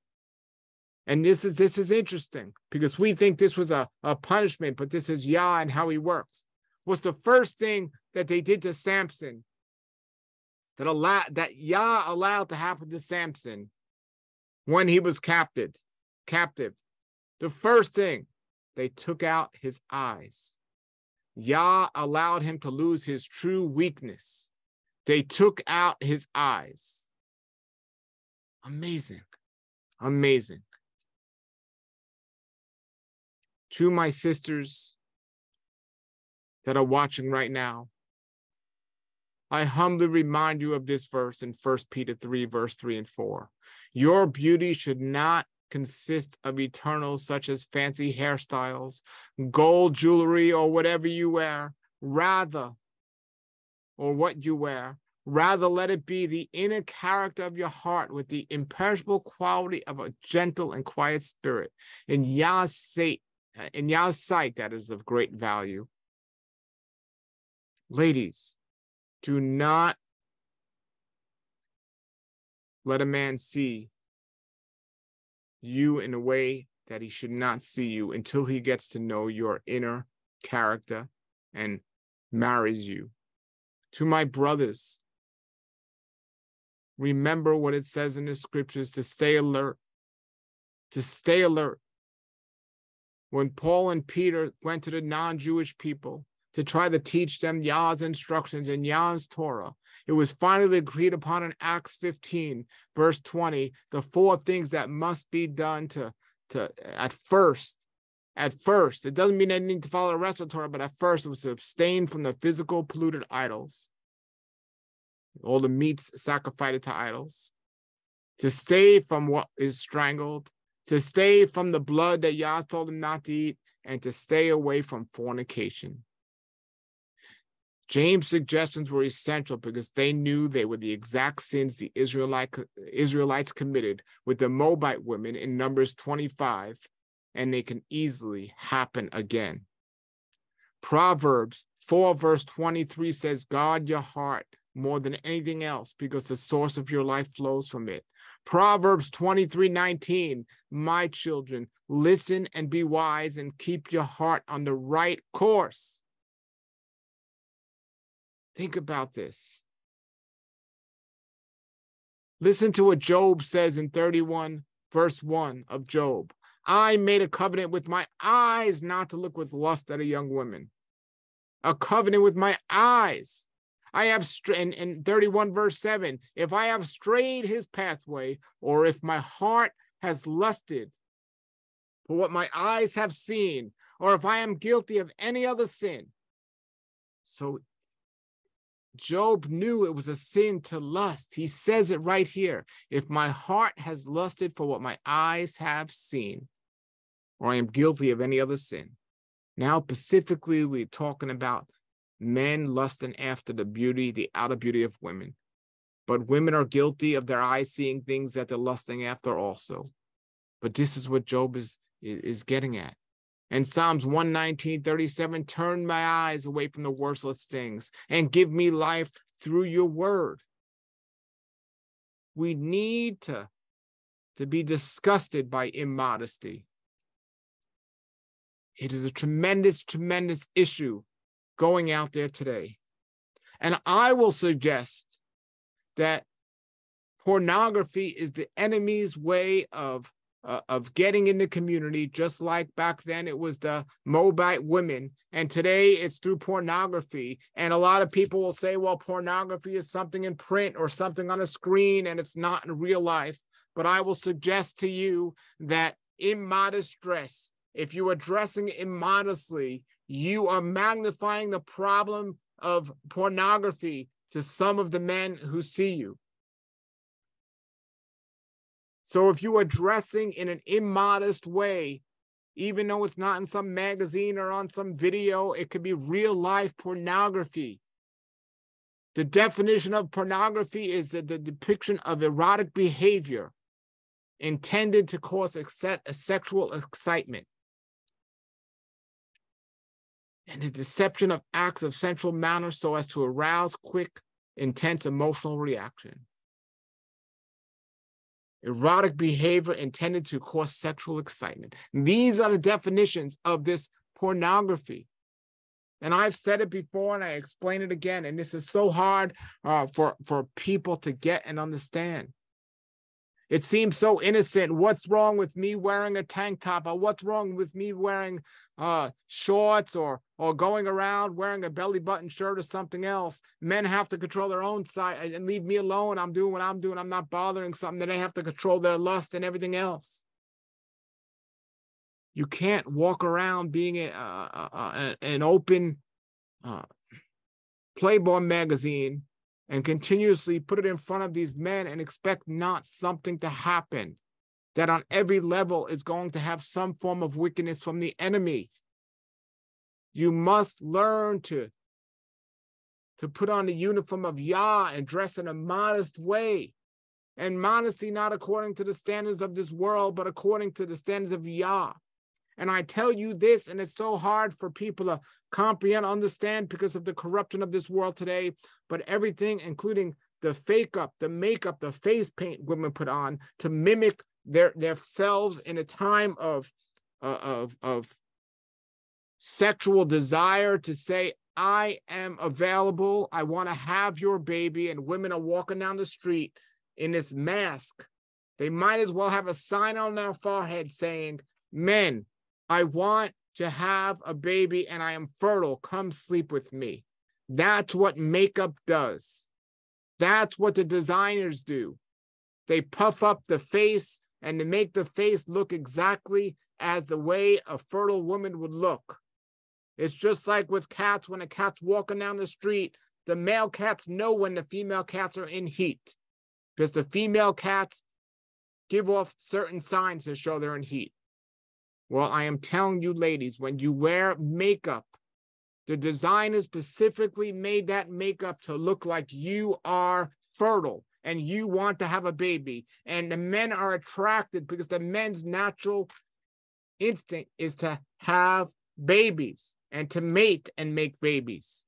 And this is interesting, because we think this was a punishment, but this is Yah and how he works. What's the first thing that they did to Samson that Yah allowed to happen to Samson when he was captive? The first thing, they took out his eyes. Yah allowed him to lose his true weakness. They took out his eyes. Amazing. Amazing. To my sisters that are watching right now, I humbly remind you of this verse in 1 Peter 3, verse 3 and 4. Your beauty should not consist of eternals such as fancy hairstyles, gold jewelry, or whatever you wear. Rather, let it be the inner character of your heart with the imperishable quality of a gentle and quiet spirit. In Yah's sight, that is of great value. Ladies, do not let a man see you in a way that he should not see you until he gets to know your inner character and marries you. To my brothers, remember what it says in the scriptures to stay alert, When Paul and Peter went to the non-Jewish people to try to teach them Yah's instructions and Yah's Torah, it was finally agreed upon in Acts 15, verse 20, the four things that must be done at first. It doesn't mean they need to follow the rest of the Torah, but at first it was to abstain from the physical polluted idols, all the meats sacrificed to idols, to stay from what is strangled, to stay from the blood that Yah told him not to eat, and to stay away from fornication. James' suggestions were essential because they knew they were the exact sins the Israelites committed with the Moabite women in Numbers 25, and they can easily happen again. Proverbs 4, verse 23 says, guard your heart more than anything else because the source of your life flows from it. Proverbs 23:19, my children, listen and be wise and keep your heart on the right course. Think about this. Listen to what Job says in 31, verse 1 of Job. I made a covenant with my eyes not to look with lust at a young woman. A covenant with my eyes. I have, in 31 verse 7, if I have strayed his pathway, or if my heart has lusted for what my eyes have seen, or if I am guilty of any other sin. So Job knew it was a sin to lust. He says it right here. If my heart has lusted for what my eyes have seen, or I am guilty of any other sin. Now, specifically, we're talking about men lusting after the outer beauty of women. But women are guilty of their eyes seeing things that they're lusting after also. But this is what Job is getting at. And Psalms 119:37, turn my eyes away from the worthless things and give me life through your word. We need to be disgusted by immodesty. It is a tremendous, tremendous issue going out there today. And I will suggest that pornography is the enemy's way of getting in the community, just like back then it was the Moabite women. And today it's through pornography. And a lot of people will say, well, pornography is something in print or something on a screen and it's not in real life. But I will suggest to you that immodest dress, if you are dressing immodestly, you are magnifying the problem of pornography to some of the men who see you. So if you are dressing in an immodest way, even though it's not in some magazine or on some video, it could be real life pornography. The definition of pornography is that the depiction of erotic behavior intended to cause a sexual excitement, and the deception of acts of sensual manner so as to arouse quick, intense emotional reaction. Erotic behavior intended to cause sexual excitement. These are the definitions of this pornography. And I've said it before and I explain it again, and this is so hard for people to get and understand. It seems so innocent. What's wrong with me wearing a tank top? Or what's wrong with me wearing shorts or going around wearing a belly button shirt or something else? Men have to control their own side and leave me alone. I'm doing what I'm doing. I'm not bothering something. Then they have to control their lust and everything else. You can't walk around being an open Playboy magazine and continuously put it in front of these men and expect not something to happen, that on every level is going to have some form of wickedness from the enemy. You must learn to put on the uniform of Yah and dress in a modest way. And modesty not according to the standards of this world, but according to the standards of Yah. And I tell you this, and it's so hard for people to comprehend, understand, because of the corruption of this world today. But everything, including the fake up, the makeup, the face paint women put on to mimic themselves in a time of sexual desire, to say, I am available. I want to have your baby. And women are walking down the street in this mask. They might as well have a sign on their forehead saying, men, I want to have a baby and I am fertile. Come sleep with me. That's what makeup does. That's what the designers do. They puff up the face and to make the face look exactly as the way a fertile woman would look. It's just like with cats. When a cat's walking down the street, the male cats know when the female cats are in heat, because the female cats give off certain signs to show they're in heat. Well, I am telling you, ladies, when you wear makeup, the designer specifically made that makeup to look like you are fertile and you want to have a baby. And the men are attracted because the men's natural instinct is to have babies and to mate and make babies.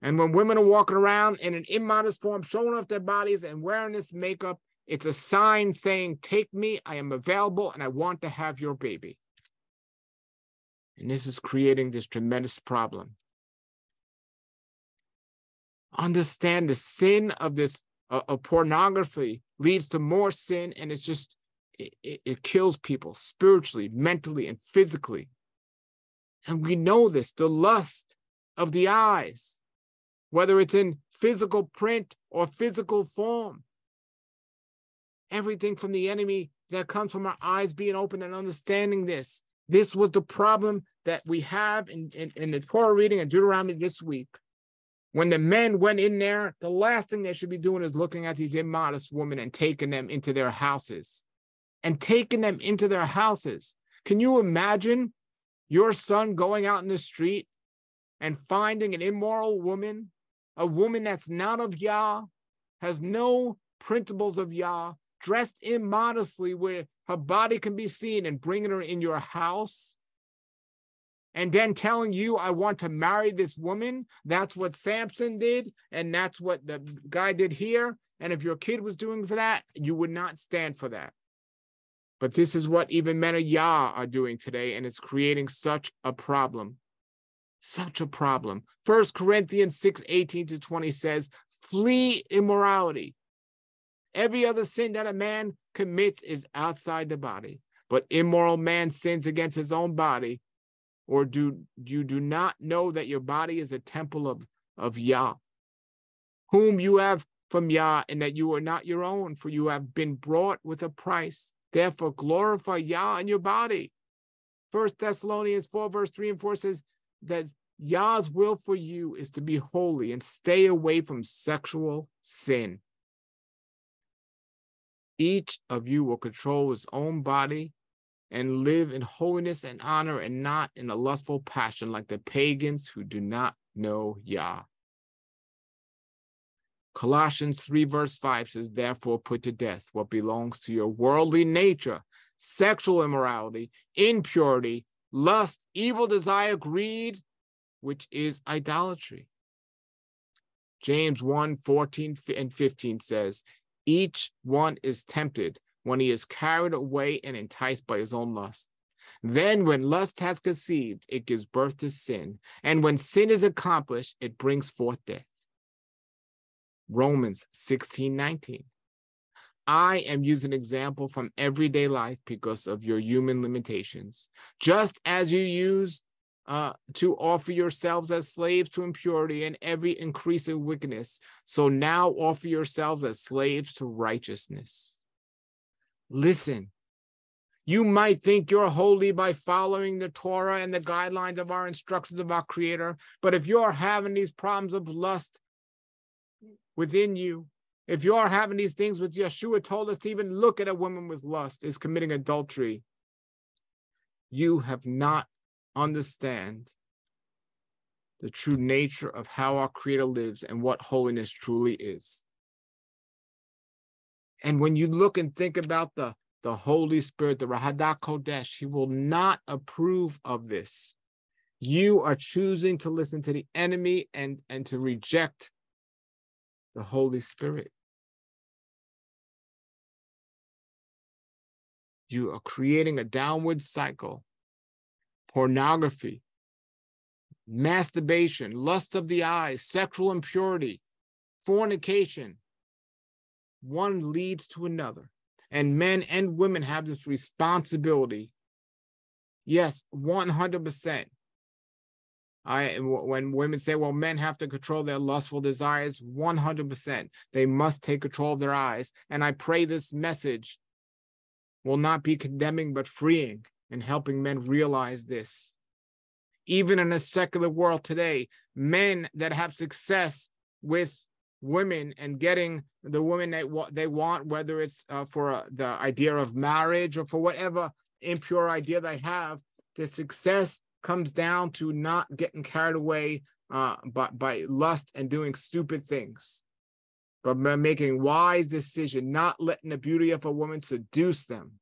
And when women are walking around in an immodest form, showing off their bodies and wearing this makeup, it's a sign saying, take me, I am available, and I want to have your baby. And this is creating this tremendous problem. Understand the sin of this pornography leads to more sin, and it's just, it kills people spiritually, mentally, and physically. And we know this, the lust of the eyes, whether it's in physical print or physical form. Everything from the enemy that comes from our eyes being open and understanding this. This was the problem that we have in the Torah reading in Deuteronomy this week. When the men went in there, the last thing they should be doing is looking at these immodest women and taking them into their houses. And taking them into their houses. Can you imagine your son going out in the street and finding an immoral woman, a woman that's not of Yah, has no principles of Yah, dressed immodestly where her body can be seen, and bringing her in your house? And then telling you, I want to marry this woman. That's what Samson did, and that's what the guy did here. And if your kid was doing for that, you would not stand for that. But this is what even men of Yah are doing today, and it's creating such a problem. Such a problem. 1 Corinthians 6:18-20 says, flee immorality. Every other sin that a man commits is outside the body, but immoral man sins against his own body. Or do you do not know that your body is a temple of Yah, whom you have from Yah, and that you are not your own, for you have been bought with a price. Therefore glorify Yah in your body. 1 Thessalonians 4:3-4 says, that Yah's will for you is to be holy and stay away from sexual sin. Each of you will control his own body and live in holiness and honor, and not in a lustful passion like the pagans who do not know Yah. Colossians 3 verse 5 says, therefore put to death what belongs to your worldly nature, sexual immorality, impurity, lust, evil desire, greed, which is idolatry. James 1, 14 and 15 says, each one is tempted when he is carried away and enticed by his own lust. Then when lust has conceived, it gives birth to sin. And when sin is accomplished, it brings forth death. Romans 16, 19. I am using an example from everyday life because of your human limitations. Just as you used to offer yourselves as slaves to impurity and every increasing wickedness, so now offer yourselves as slaves to righteousness. Listen, you might think you're holy by following the Torah and the guidelines of our instructions of our Creator, but if you're having these problems of lust within you, if you're having these things with Yeshua told us to even look at a woman with lust is committing adultery, you have not understand the true nature of how our Creator lives and what holiness truly is. And when you look and think about the Holy Spirit, the Rahadah Kodesh, He will not approve of this. You are choosing to listen to the enemy and to reject the Holy Spirit. You are creating a downward cycle. Pornography, masturbation, lust of the eyes, sexual impurity, fornication. One leads to another. And men and women have this responsibility. Yes, 100%. When women say, well, men have to control their lustful desires, 100%. They must take control of their eyes. And I pray this message will not be condemning but freeing, and helping men realize this. Even in a secular world today, men that have success with women and getting the women they want, whether it's for the idea of marriage or for whatever impure idea they have, the success comes down to not getting carried away by lust and doing stupid things, but making wise decisions, not letting the beauty of a woman seduce them.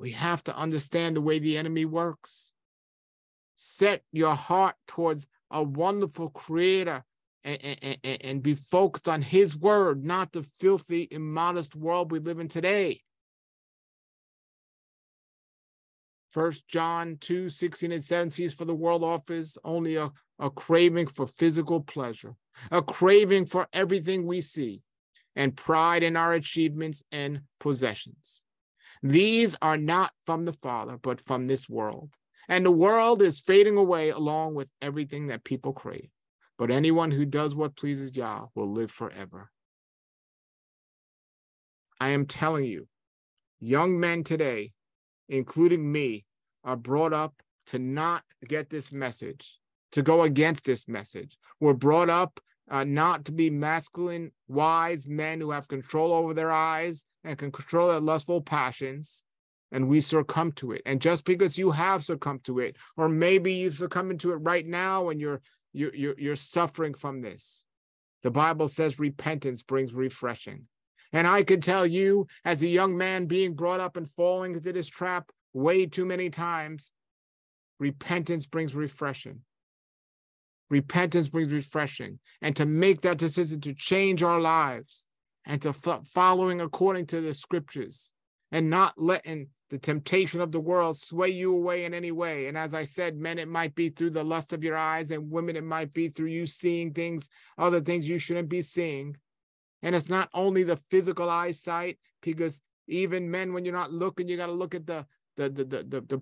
We have to understand the way the enemy works. Set your heart towards a wonderful Creator and be focused on His word, not the filthy, immodest world we live in today. 1 John 2, 16 and 17, for the world offers only a craving for physical pleasure, a craving for everything we see, and pride in our achievements and possessions. These are not from the Father, but from this world. And the world is fading away along with everything that people crave. But anyone who does what pleases Yah will live forever. I am telling you, young men today, including me, are brought up to not get this message, to go against this message. We're brought up not to be masculine, wise men who have control over their eyes and can control their lustful passions, and we succumb to it. And just because you have succumbed to it, or maybe you've succumbed to it right now and you're suffering from this, the Bible says repentance brings refreshing. And I could tell you, as a young man being brought up and falling into this trap way too many times, repentance brings refreshing. Repentance brings refreshing, and to make that decision to change our lives and to following according to the scriptures and not letting the temptation of the world sway you away in any way. And as I said, men, it might be through the lust of your eyes, and women, it might be through you seeing things, other things you shouldn't be seeing. And it's not only the physical eyesight, because even men, when you're not looking, you got to look at the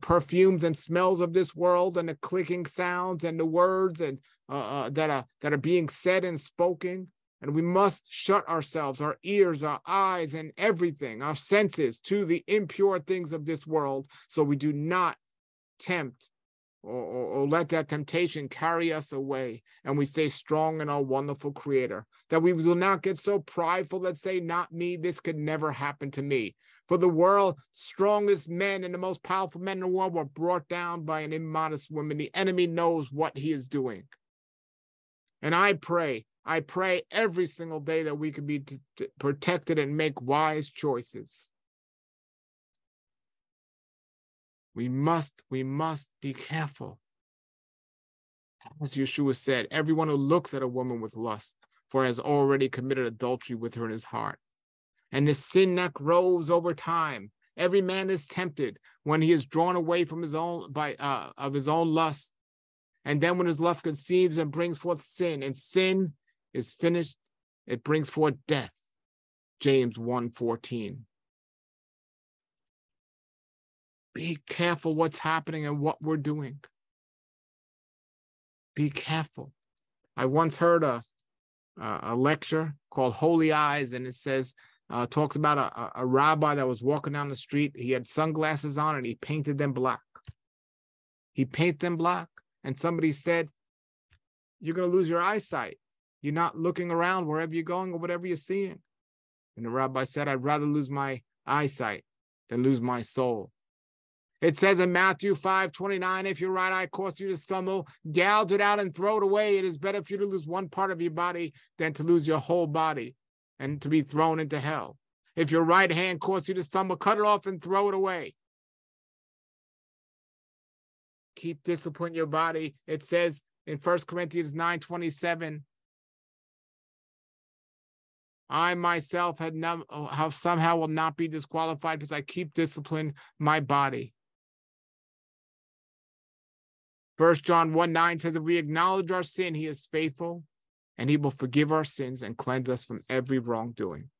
perfumes and smells of this world and the clicking sounds and the words and that are being said and spoken. And we must shut ourselves, our ears, our eyes, and everything, our senses, to the impure things of this world, so we do not tempt or let that temptation carry us away, and we stay strong in our wonderful Creator, that we will not get so prideful that say, not me, this could never happen to me. For the world's strongest men and the most powerful men in the world were brought down by an immodest woman. The enemy knows what he is doing. And I pray, I pray every single day that we could be protected and make wise choices. We must be careful. As Yeshua said, everyone who looks at a woman with lust, for has already committed adultery with her in his heart. And this sin that grows over time. Every man is tempted when he is drawn away from his own of his own lust. And then when his lust conceives and brings forth sin, and sin is finished, it brings forth death. James 1:14. Be careful what's happening and what we're doing. Be careful. I once heard a lecture called Holy Eyes, and it says, talks about a rabbi that was walking down the street. He had sunglasses on and he painted them black. He painted them black. And somebody said, you're going to lose your eyesight. You're not looking around wherever you're going or whatever you're seeing. And the rabbi said, I'd rather lose my eyesight than lose my soul. It says in Matthew 5:29, if your right eye causes you to stumble, gouge it out and throw it away. It is better for you to lose one part of your body than to lose your whole body and to be thrown into hell. If your right hand causes you to stumble, cut it off and throw it away. Keep discipline your body. It says in 1 Corinthians 9:27, I myself have somehow will not be disqualified because I keep discipline my body. 1 John 1:9 says, if we acknowledge our sin, he is faithful and he will forgive our sins and cleanse us from every wrongdoing.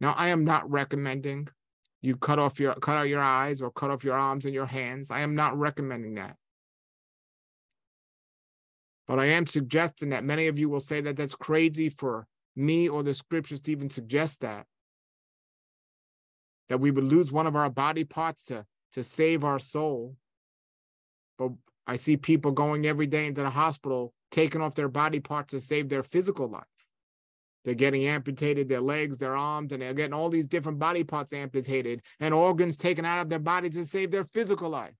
Now, I am not recommending you cut out your eyes or cut off your arms and your hands. I am not recommending that. But I am suggesting that many of you will say that that's crazy for me or the scriptures to even suggest that we would lose one of our body parts to save our soul. But I see people going every day into the hospital, taking off their body parts to save their physical life. They're getting amputated, their legs, their arms, and they're getting all these different body parts amputated and organs taken out of their bodies to save their physical life.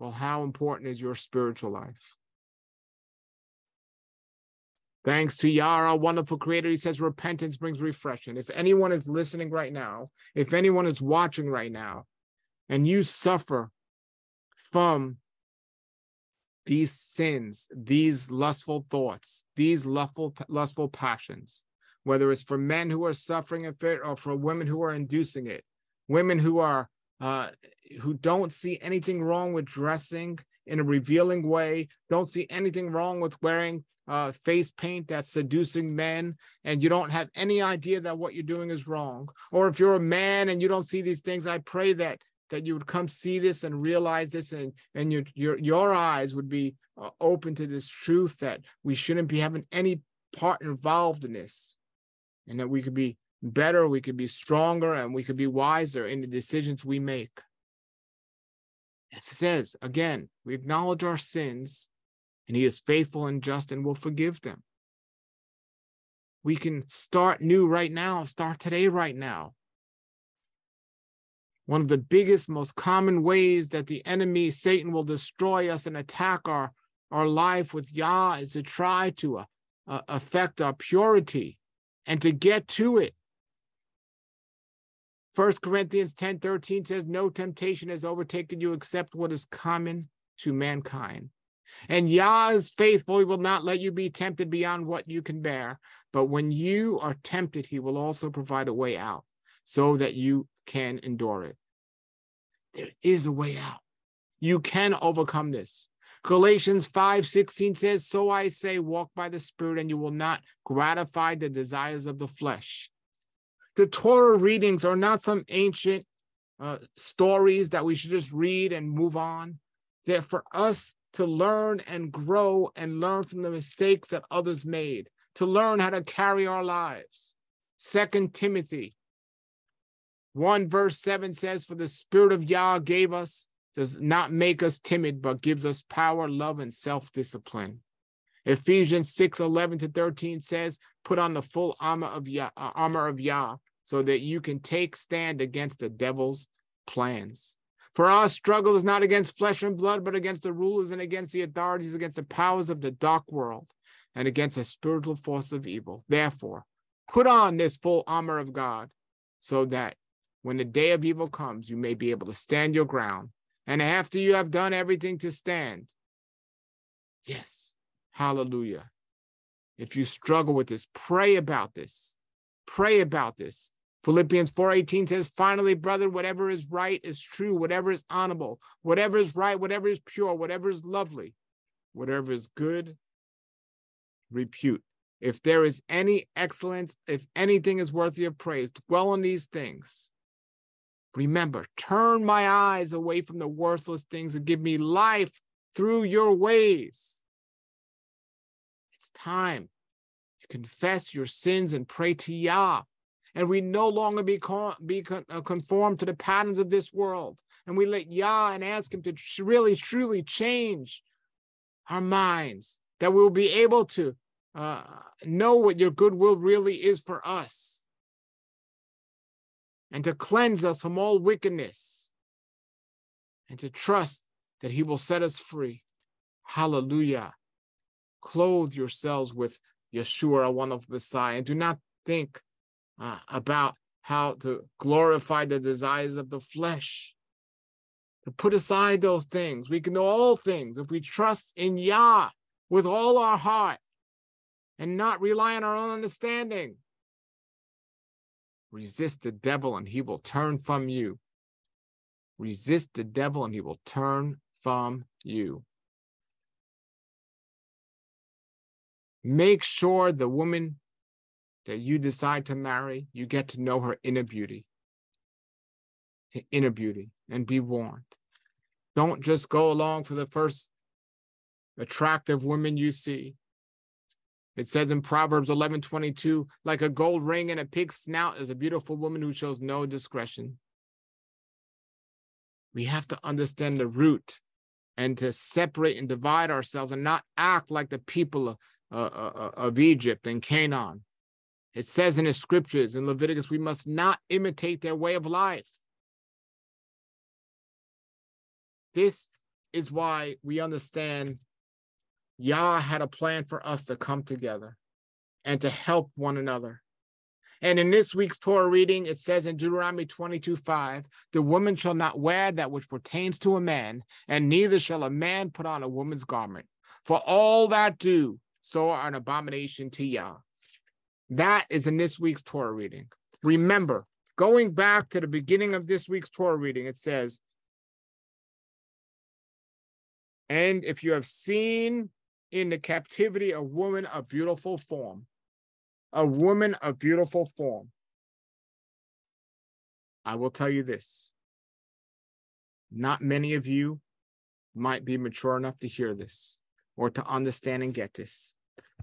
Well, how important is your spiritual life? Thanks to Yah, our wonderful creator, he says repentance brings refreshing. If anyone is listening right now, if anyone is watching right now, and you suffer from these sins, these lustful thoughts, these lustful passions, whether it's for men who are suffering or for women who are inducing it, women who are who don't see anything wrong with dressing in a revealing way, don't see anything wrong with wearing face paint that's seducing men, and you don't have any idea that what you're doing is wrong. Or if you're a man and you don't see these things, I pray that you would come see this and realize this, and your eyes would be open to this truth that we shouldn't be having any part involved in this, and that we could be better, we could be stronger, and we could be wiser in the decisions we make. It says, again, we acknowledge our sins, and he is faithful and just and will forgive them. We can start new right now, start today right now. One of the biggest, most common ways that the enemy, Satan, will destroy us and attack our life with Yah is to try to affect our purity and to get to it. 1 Corinthians 10:13 says, no temptation has overtaken you except what is common to mankind. And Yah is faithful. He will not let you be tempted beyond what you can bear. But when you are tempted, he will also provide a way out so that you can endure it. There is a way out. You can overcome this. Galatians 5:16 says, so I say, walk by the Spirit, and you will not gratify the desires of the flesh. The Torah readings are not some ancient stories that we should just read and move on. They're for us to learn and grow and learn from the mistakes that others made, to learn how to carry our lives. 2 Timothy 1:7 says, for the Spirit of Yah gave us, does not make us timid, but gives us power, love, and self-discipline. Ephesians 6:11-13 says, put on the full armor of Yah, so that you can take stand against the devil's plans. For our struggle is not against flesh and blood, but against the rulers and against the authorities, against the powers of the dark world, and against the spiritual force of evil. Therefore, put on this full armor of God, so that when the day of evil comes, you may be able to stand your ground. And after you have done everything to stand, yes, hallelujah. If you struggle with this, pray about this. Pray about this. Philippians 4:18 says, finally, brother, whatever is right is true, whatever is honorable, whatever is right, whatever is pure, whatever is lovely, whatever is good, repute. If there is any excellence, if anything is worthy of praise, dwell on these things. Remember, turn my eyes away from the worthless things and give me life through your ways. It's time you confess your sins and pray to Yah. And we no longer be conformed to the patterns of this world. And we let Yah and ask him to really, truly change our minds, that we'll be able to know what your goodwill really is for us, and to cleanse us from all wickedness, and to trust that he will set us free. Hallelujah. Clothe yourselves with Yeshua, one of Messiah, and do not think about how to glorify the desires of the flesh. To put aside those things. We can know all things if we trust in Yah with all our heart and not rely on our own understanding. Resist the devil and he will turn from you. Resist the devil and he will turn from you. Make sure the woman that you decide to marry, you get to know her inner beauty. The inner beauty, and be warned. Don't just go along for the first attractive woman you see. It says in Proverbs 11:22, like a gold ring and a pig's snout is a beautiful woman who shows no discretion. We have to understand the root and to separate and divide ourselves and not act like the people of Egypt and Canaan. It says in the scriptures, in Leviticus, we must not imitate their way of life. This is why we understand Yah had a plan for us to come together and to help one another. And in this week's Torah reading, it says in Deuteronomy 22:5, the woman shall not wear that which pertains to a man, and neither shall a man put on a woman's garment. For all that do, so are an abomination to Yah. That is in this week's Torah reading. Remember, going back to the beginning of this week's Torah reading, it says, and if you have seen in the captivity a woman of beautiful form, a woman of beautiful form, I will tell you this. Not many of you might be mature enough to hear this or to understand and get this.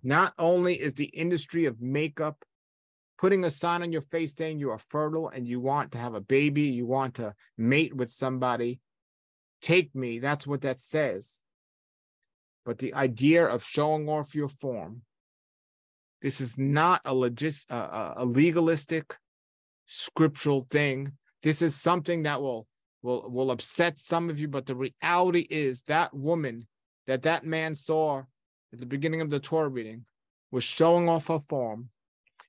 Not only is the industry of makeup, putting a sign on your face saying you are fertile and you want to have a baby, you want to mate with somebody, take me, that's what that says. But the idea of showing off your form, this is not a legalistic scriptural thing. This is something that will upset some of you, but the reality is that woman that man saw at the beginning of the Torah reading was showing off her form.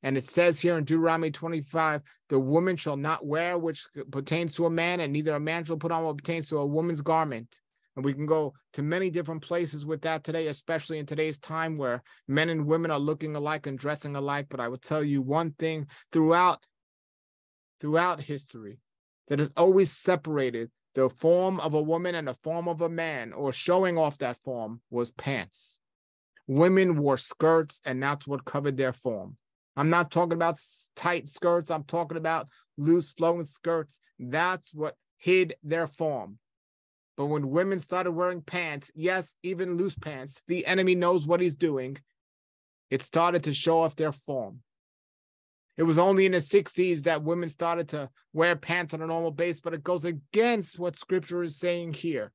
And it says here in Deuteronomy 25, the woman shall not wear which pertains to a man, and neither a man shall put on what pertains to a woman's garment. And we can go to many different places with that today, especially in today's time where men and women are looking alike and dressing alike. But I will tell you one thing throughout history that has always separated the form of a woman and the form of a man, or showing off that form, was pants. Women wore skirts, and that's what covered their form. I'm not talking about tight skirts. I'm talking about loose flowing skirts. That's what hid their form. But when women started wearing pants, yes, even loose pants, the enemy knows what he's doing. It started to show off their form. It was only in the 60s that women started to wear pants on a normal basis, but it goes against what scripture is saying here.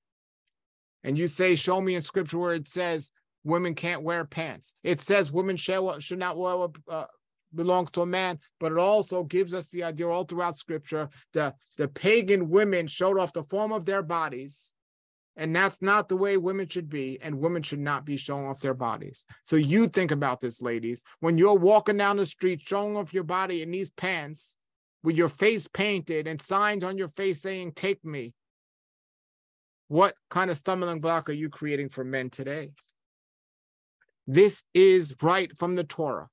And you say, show me in scripture where it says women can't wear pants. It says women should not wear belongs to a man, but it also gives us the idea all throughout Scripture that the pagan women showed off the form of their bodies, and that's not the way women should be, and women should not be showing off their bodies. So you think about this, ladies. When you're walking down the street showing off your body in these pants with your face painted and signs on your face saying, "Take me," what kind of stumbling block are you creating for men today? This is right from the Torah.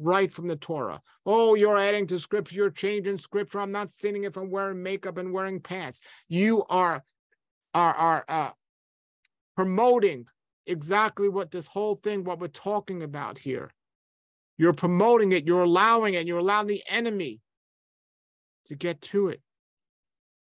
Right from the Torah. Oh, you're adding to Scripture. You're changing Scripture. I'm not sinning if I'm wearing makeup and wearing pants. You are promoting exactly what this whole thing, what we're talking about here. You're promoting it. You're allowing it. You're allowing the enemy to get to it.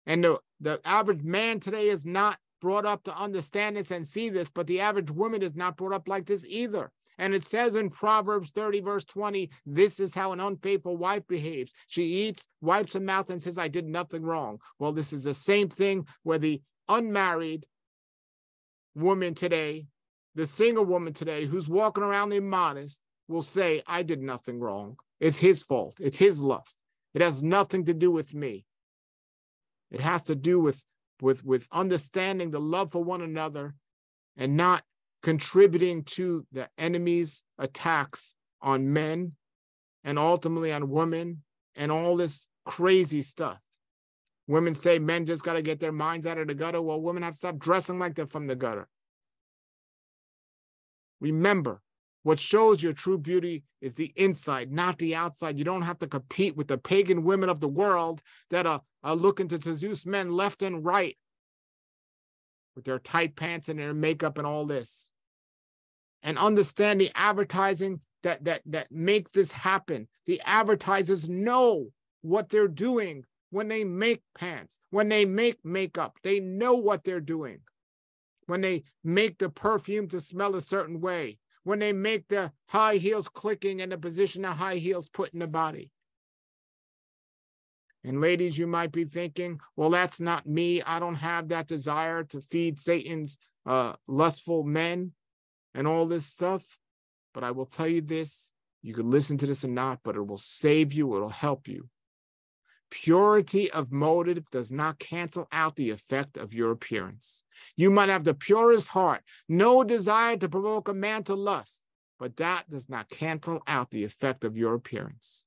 And the average man today is not brought up to understand this and see this, but the average woman is not brought up like this either. And it says in Proverbs 30, verse 20, this is how an unfaithful wife behaves. She eats, wipes her mouth, and says, "I did nothing wrong." Well, this is the same thing where the unmarried woman today, the single woman today, who's walking around immodest, will say, "I did nothing wrong. It's his fault. It's his lust. It has nothing to do with me." It has to do with understanding the love for one another and not contributing to the enemy's attacks on men and ultimately on women and all this crazy stuff. Women say men just got to get their minds out of the gutter. Well, women have to stop dressing like they're from the gutter. Remember, what shows your true beauty is the inside, not the outside. You don't have to compete with the pagan women of the world that are looking to seduce men left and right with their tight pants and their makeup and all this. And understand the advertising that makes this happen. The advertisers know what they're doing when they make pants, when they make makeup. They know what they're doing. When they make the perfume to smell a certain way, when they make the high heels clicking and the position the high heels put in the body. And ladies, you might be thinking, well, that's not me. I don't have that desire to feed Satan's lustful men and all this stuff. But I will tell you this, you could listen to this or not, but it will save you, it'll help you. Purity of motive does not cancel out the effect of your appearance. You might have the purest heart, no desire to provoke a man to lust, but that does not cancel out the effect of your appearance.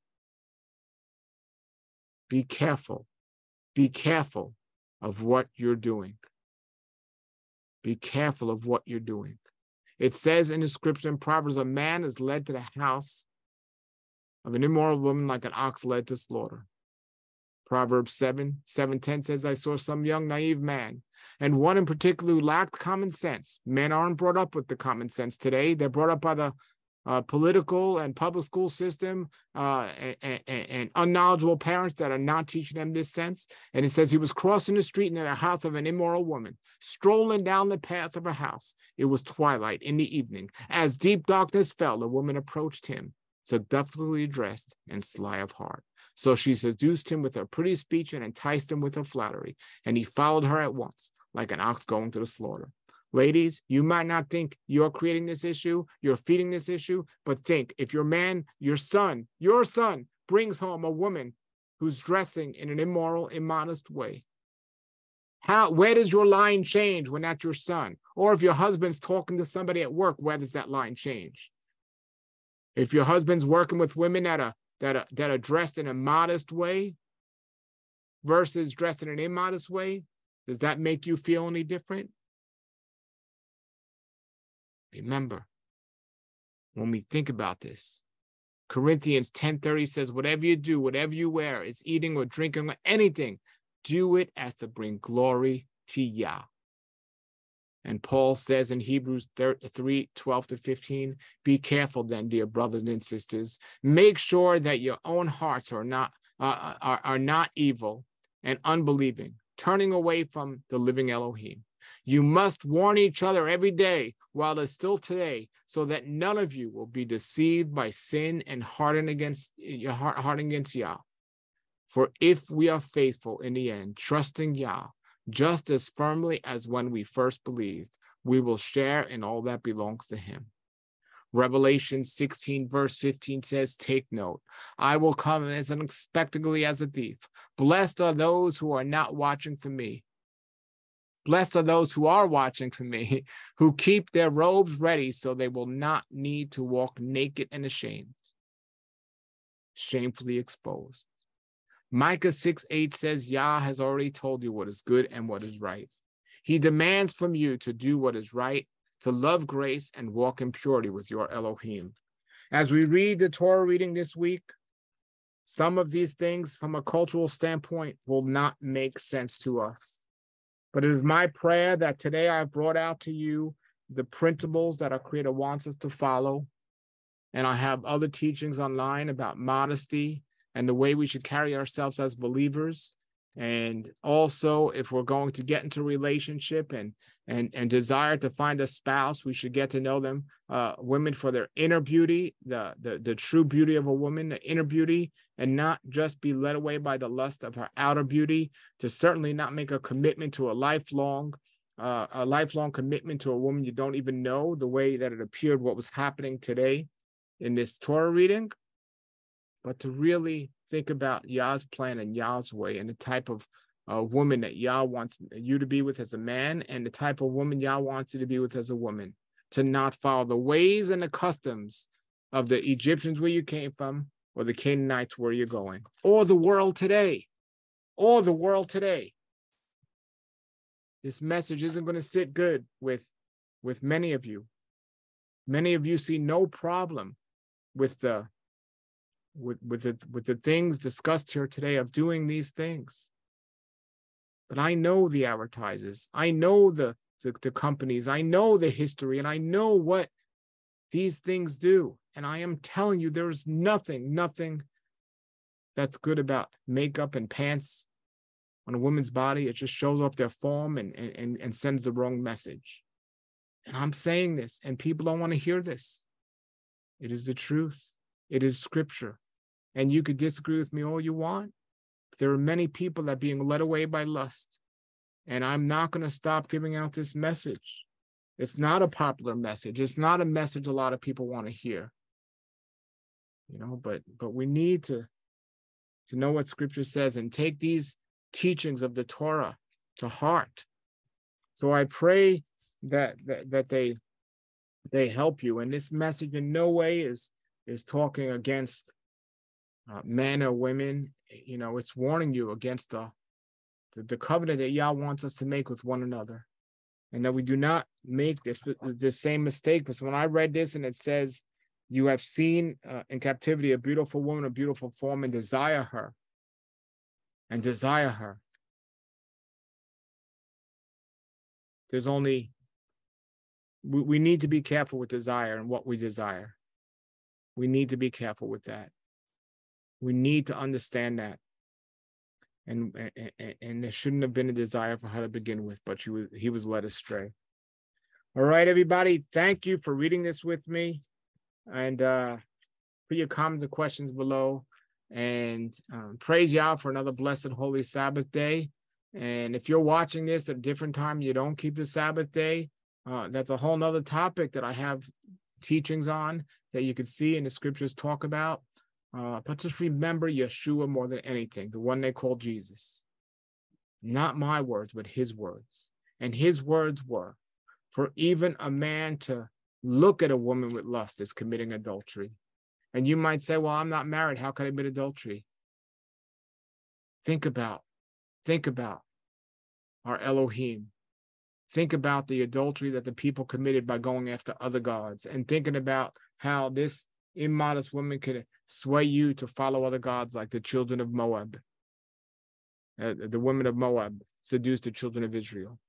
Be careful. Be careful of what you're doing. Be careful of what you're doing. It says in the Scripture in Proverbs, a man is led to the house of an immoral woman like an ox led to slaughter. Proverbs 7:10 says, I saw some young, naive man, and one in particular who lacked common sense. Men aren't brought up with the common sense today. They're brought up by the political and public school system and unknowledgeable parents that are not teaching them this sense. And it says he was crossing the street near the house of an immoral woman, strolling down the path of her house. It was twilight in the evening. As deep darkness fell, the woman approached him, seductively dressed and sly of heart. So she seduced him with her pretty speech and enticed him with her flattery, and he followed her at once, like an ox going to the slaughter. Ladies, you might not think you're creating this issue, you're feeding this issue, but think, if your man, your son brings home a woman who's dressing in an immoral, immodest way, where does your line change when that's your son? Or if your husband's talking to somebody at work, where does that line change? If your husband's working with women that are dressed in a modest way versus dressed in an immodest way, does that make you feel any different? Remember, when we think about this, Corinthians 10:30 says, whatever you do, whatever you wear, it's eating or drinking or anything, do it as to bring glory to Yah. And Paul says in Hebrews 3:12-15, be careful then, dear brothers and sisters. Make sure that your own hearts are not evil and unbelieving, turning away from the living Elohim. You must warn each other every day while it's still today, so that none of you will be deceived by sin and harden against Yah. For if we are faithful in the end, trusting Yah, just as firmly as when we first believed, we will share in all that belongs to him. Revelation 16, verse 15 says, take note, I will come as unexpectedly as a thief. Blessed are those who are not watching for me. Blessed are those who are watching for me, who keep their robes ready so they will not need to walk naked and ashamed, shamefully exposed. Micah 6:8 says, Yah has already told you what is good and what is right. He demands from you to do what is right, to love grace and walk in purity with your Elohim. As we read the Torah reading this week, some of these things from a cultural standpoint will not make sense to us. But it is my prayer that today I've brought out to you the principles that our Creator wants us to follow. And I have other teachings online about modesty and the way we should carry ourselves as believers. And also, if we're going to get into a relationship and desire to find a spouse, we should get to know them, women for their inner beauty, the true beauty of a woman, the inner beauty, and not just be led away by the lust of her outer beauty, to certainly not make a commitment to a lifelong commitment to a woman you don't even know, the way that it appeared what was happening today in this Torah reading, but to really think about Yah's plan and Yah's way and the type of woman that Yah wants you to be with as a man and the type of woman Yah wants you to be with as a woman. To not follow the ways and the customs of the Egyptians where you came from or the Canaanites where you're going or the world today. Or the world today. This message isn't going to sit good with many of you. Many of you see no problem with the with the things discussed here today of doing these things. But I know the advertisers. I know the companies. I know the history. And I know what these things do. And I am telling you, there is nothing that's good about makeup and pants on a woman's body. It just shows off their form and sends the wrong message. And I'm saying this, and people don't want to hear this. It is the truth. It is scripture. And you could disagree with me all you want. There are many people that are being led away by lust. And I'm not going to stop giving out this message. It's not a popular message. It's not a message a lot of people want to hear. You know, but we need to know what scripture says and take these teachings of the Torah to heart. So I pray that they help you. And this message in no way is talking against men or women. You know, it's warning you against the covenant that Yah wants us to make with one another, and that we do not make this same mistake. Because when I read this and it says, you have seen in captivity a beautiful woman, a beautiful form, and desire her. There's only, we need to be careful with desire and what we desire. We need to be careful with that. We need to understand that. And there shouldn't have been a desire for her to begin with, but he was led astray. All right, everybody. Thank you for reading this with me. And put your comments and questions below. And praise Yah for another blessed holy Sabbath day. And if you're watching this at a different time, you don't keep the Sabbath day, that's a whole nother topic that I have teachings on that you could see in the scriptures talk about. But just remember Yeshua more than anything, the one they call Jesus. Not my words, but his words. And his words were, for even a man to look at a woman with lust is committing adultery. And you might say, well, I'm not married. How can I commit adultery? Think about our Elohim. Think about the adultery that the people committed by going after other gods and thinking about how this immodest woman could sway you to follow other gods like the children of Moab. The women of Moab seduced the children of Israel.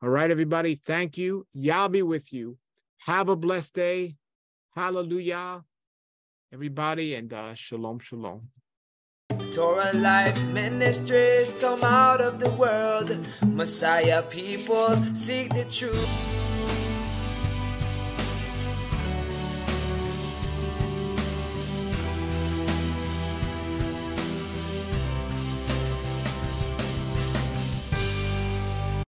All right, everybody. Thank you. Yah be with you. Have a blessed day. Hallelujah, everybody. And shalom, shalom. Torah Life Ministries, come out of the world. Messiah people, seek the truth.